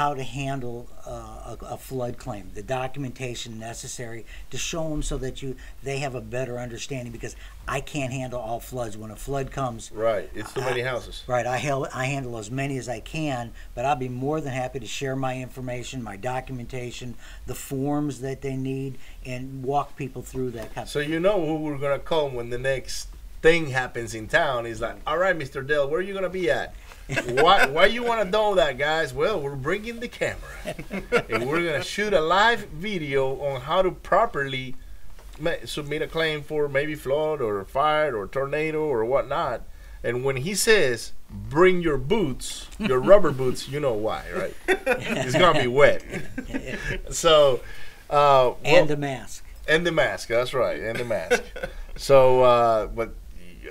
how to handle uh, a, a flood claim, the documentation necessary to show them so that you they have a better understanding, because I can't handle all floods. When a flood comes, right, it's too many I, houses. Right, I, held, I handle as many as I can, but I'll be more than happy to share my information, my documentation, the forms that they need, and walk people through that kind of thing. So you know who we're going to call when the next thing happens in town. He's like, all right, Mister Dale, where are you going to be at? why, why you want to know that, guys? Well, we're bringing the camera, and we're going to shoot a live video on how to properly submit a claim for maybe flood or fire or tornado or whatnot. And when he says, bring your boots, your rubber boots, you know why, right? It's going to be wet. So, uh, well, and the mask. And the mask. That's right. And the mask. So, uh, but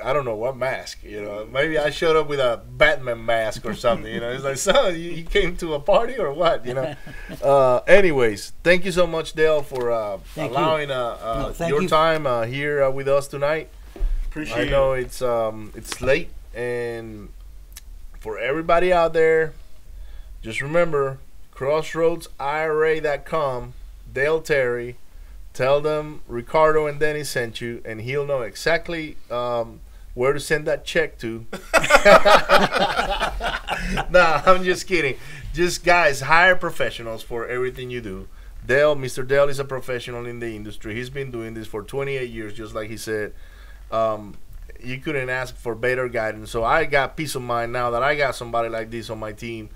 I don't know what mask, you know. Maybe I showed up with a Batman mask or something, you know. It's like, so you, you came to a party or what, you know. Uh, anyways, thank you so much, Dale, for uh, allowing you. Uh, uh, no, your you. time uh, here uh, with us tonight. Appreciate I know it's um it's late, and for everybody out there, just remember crossroads I R A dot com, Dale Terry. Tell them Ricardo and Danny sent you, and he'll know exactly um where to send that check to. Nah, I'm just kidding. Just guys, hire professionals for everything you do. Dale, Mister Dale is a professional in the industry. He's been doing this for twenty-eight years, just like he said. Um, you couldn't ask for better guidance. So I got peace of mind now that I got somebody like this on my team,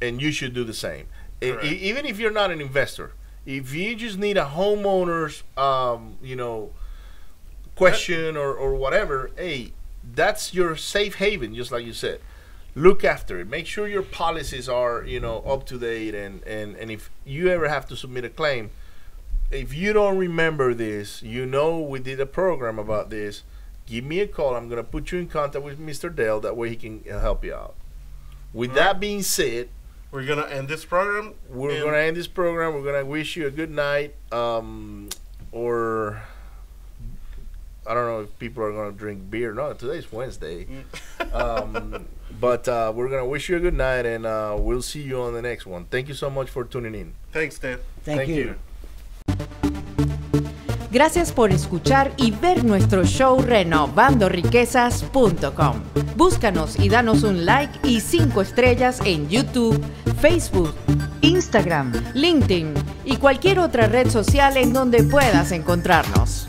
and you should do the same. It, it, even if you're not an investor, if you just need a homeowner's, um, you know, question or, or whatever, hey, that's your safe haven, just like you said. Look after it. Make sure your policies are, you know, up to date, and, and, and if you ever have to submit a claim, if you don't remember this, you know we did a program about this, give me a call. I'm going to put you in contact with Mister Dale. That way he can help you out. With right. that being said, we're going to end this program. We're going to end this program. We're going to wish you a good night. Um, or I don't know if people are going to drink beer. No, today's Wednesday. um, but uh, we're going to wish you a good night, and uh, we'll see you on the next one. Thank you so much for tuning in. Thanks, Dan. Thank, Thank you. you. Gracias por escuchar y ver nuestro show renovando riquezas punto com. Búscanos y danos un like y cinco estrellas en YouTube, Facebook, Instagram, LinkedIn y cualquier otra red social en donde puedas encontrarnos.